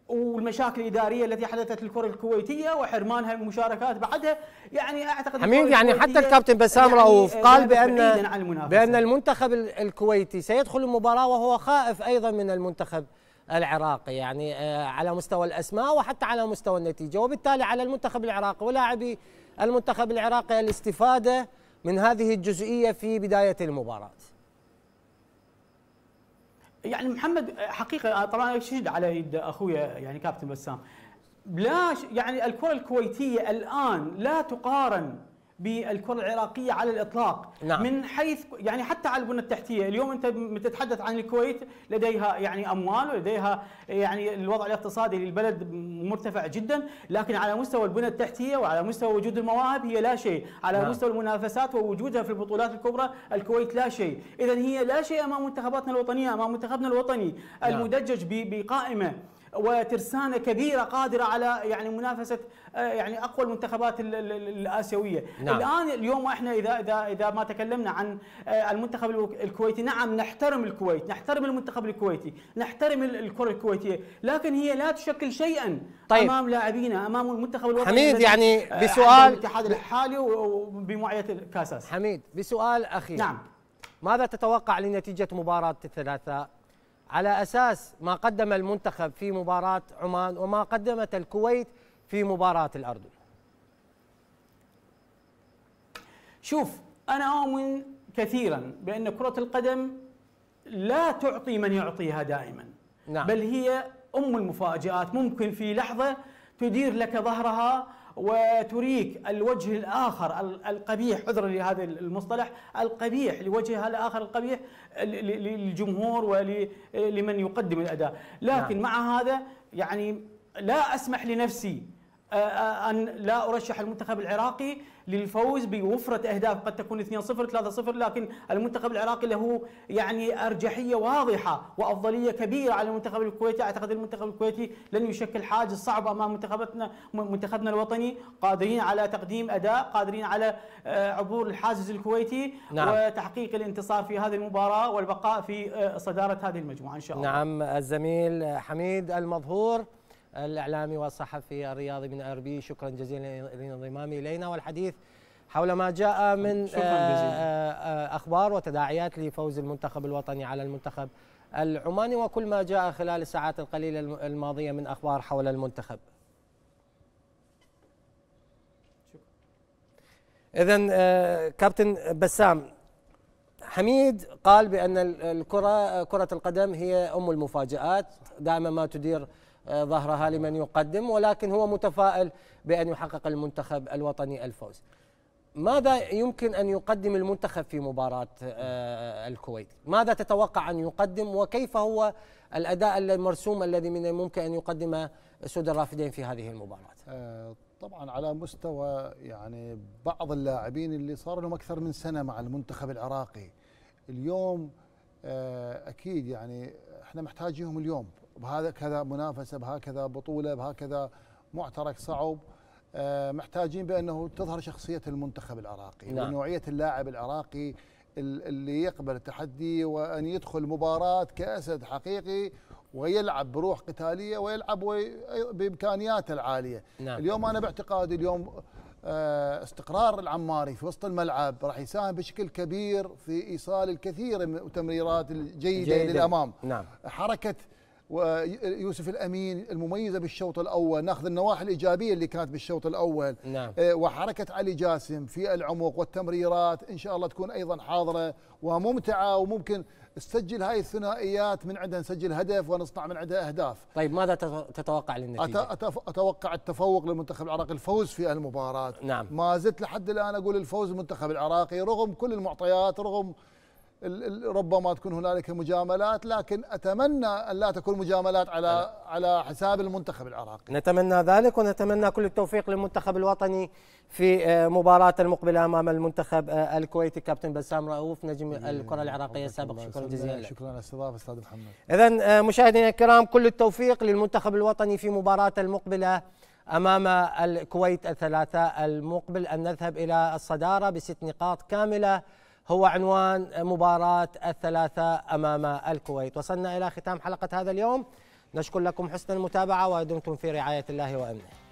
والمشاكل الاداريه التي حدثت للكره الكويتيه وحرمانها من المشاركات بعدها، يعني اعتقد حميد يعني حتى الكابتن بسام رؤوف يعني قال بان بان المنتخب الكويتي سيدخل المباراه وهو خائف ايضا من المنتخب العراقي، يعني على مستوى الاسماء وحتى على مستوى النتيجه، وبالتالي على المنتخب العراقي ولاعبي المنتخب العراقي الاستفاده من هذه الجزئيه في بدايه المباراه. يعني محمد حقيقه طبعا اشيد على يد اخويا يعني كابتن بسام، لا يعني الكره الكويتيه الان لا تقارن بالكره العراقيه على الاطلاق. نعم. من حيث يعني حتى على البنى التحتيه اليوم انت بتتحدث عن الكويت لديها يعني اموال ولديها يعني الوضع الاقتصادي للبلد مرتفع جدا، لكن على مستوى البنى التحتيه وعلى مستوى وجود المواهب هي لا شيء، على نعم. مستوى المنافسات ووجودها في البطولات الكبرى الكويت لا شيء. اذا هي لا شيء امام منتخباتنا الوطنيه، امام منتخبنا الوطني نعم. المدجج بقائمه وترسانة كبيرة قادرة على يعني منافسة يعني أقوى المنتخبات الآسيوية. نعم. الآن اليوم احنا إذا إذا إذا ما تكلمنا عن المنتخب الكويتي، نعم نحترم الكويت، نحترم المنتخب الكويتي، نحترم الكرة الكويتية، لكن هي لا تشكل شيئا طيب. أمام لاعبينا، أمام المنتخب الوطني حميد، يعني بسؤال الاتحاد الحالي وبمعية كاساس. حميد بسؤال أخير، نعم ماذا تتوقع لنتيجة مباراة الثلاثاء؟ على أساس ما قدم المنتخب في مباراة عمان وما قدمت الكويت في مباراة الأردن. شوف أنا أؤمن كثيرا بأن كرة القدم لا تعطي من يعطيها دائما نعم. بل هي أم المفاجآت، ممكن في لحظة تدير لك ظهرها وتريك الوجه الآخر القبيح، عذرا لهذا المصطلح، القبيح لوجهها الآخر القبيح للجمهور ولمن يقدم الأداء. لكن نعم. مع هذا يعني لا أسمح لنفسي أن لا أرشح المنتخب العراقي للفوز بوفرة أهداف، قد تكون اثنين صفر ثلاثة صفر، لكن المنتخب العراقي له يعني أرجحية واضحة وأفضلية كبيرة على المنتخب الكويتي. أعتقد المنتخب الكويتي لن يشكل حاجز صعب أمام منتخباتنا منتخبنا الوطني، قادرين على تقديم أداء، قادرين على عبور الحاجز الكويتي نعم. وتحقيق الانتصار في هذه المباراة والبقاء في صدارة هذه المجموعة إن شاء الله. نعم الزميل حميد المظهور الإعلامي والصحفي الرياضي من آر بي، شكرا جزيلا لانضمامه إلينا والحديث حول ما جاء من أخبار وتداعيات لفوز المنتخب الوطني على المنتخب العماني وكل ما جاء خلال الساعات القليلة الماضية من أخبار حول المنتخب. إذن كابتن بسام، حميد قال بأن الكرة كرة القدم هي أم المفاجآت، دائما ما تدير ظهرها لمن يقدم، ولكن هو متفائل بأن يحقق المنتخب الوطني الفوز. ماذا يمكن أن يقدم المنتخب في مباراة الكويت؟ ماذا تتوقع أن يقدم، وكيف هو الأداء المرسوم الذي من الممكن أن يقدمه سود الرافدين في هذه المباراة؟ طبعا على مستوى يعني بعض اللاعبين اللي صار لهم أكثر من سنة مع المنتخب العراقي، اليوم أكيد يعني احنا محتاجينهم اليوم بهذا كذا منافسة، بهكذا بطولة، بهكذا معترك صعب، محتاجين بأنه تظهر شخصية المنتخب العراقي. نعم. ونوعية اللاعب العراقي اللي يقبل التحدي وأن يدخل مباراة كأسد حقيقي ويلعب بروح قتالية ويلعب بإمكانياته العالية. نعم. اليوم أنا باعتقادي اليوم استقرار العماري في وسط الملعب راح يساهم بشكل كبير في إيصال الكثير من التمريرات الجيدة جيدة. للأمام. نعم. حركة ويوسف الأمين المميزة بالشوط الأول، ناخذ النواحي الإيجابية اللي كانت بالشوط الأول. نعم. وحركة علي جاسم في العمق والتمريرات إن شاء الله تكون أيضا حاضرة وممتعة، وممكن نسجل هاي الثنائيات من عندها، نسجل هدف ونصنع من عندها أهداف. طيب ماذا تتوقع للنتيجة؟ أتوقع التفوق للمنتخب العراقي، الفوز في المباراة. نعم. ما زلت لحد الآن أقول الفوز المنتخب العراقي رغم كل المعطيات، رغم ربما تكون هنالك مجاملات، لكن أتمنى أن لا تكون مجاملات على على حساب المنتخب العراقي. نتمنى ذلك، ونتمنى كل التوفيق للمنتخب الوطني في مباراة المقبلة أمام المنتخب الكويتي. كابتن بسام رؤوف نجم الكرة العراقية السابق، شكرا جزيلا. شكرا على الاستضافة أستاذ محمد. إذن مشاهدينا الكرام، كل التوفيق للمنتخب الوطني في مباراة المقبلة أمام الكويت الثلاثاء المقبل، أن نذهب إلى الصدارة بست نقاط كاملة، هو عنوان مباراة الثلاثاء أمام الكويت. وصلنا إلى ختام حلقة هذا اليوم، نشكر لكم حسن المتابعة ودمتم في رعاية الله وأمنه.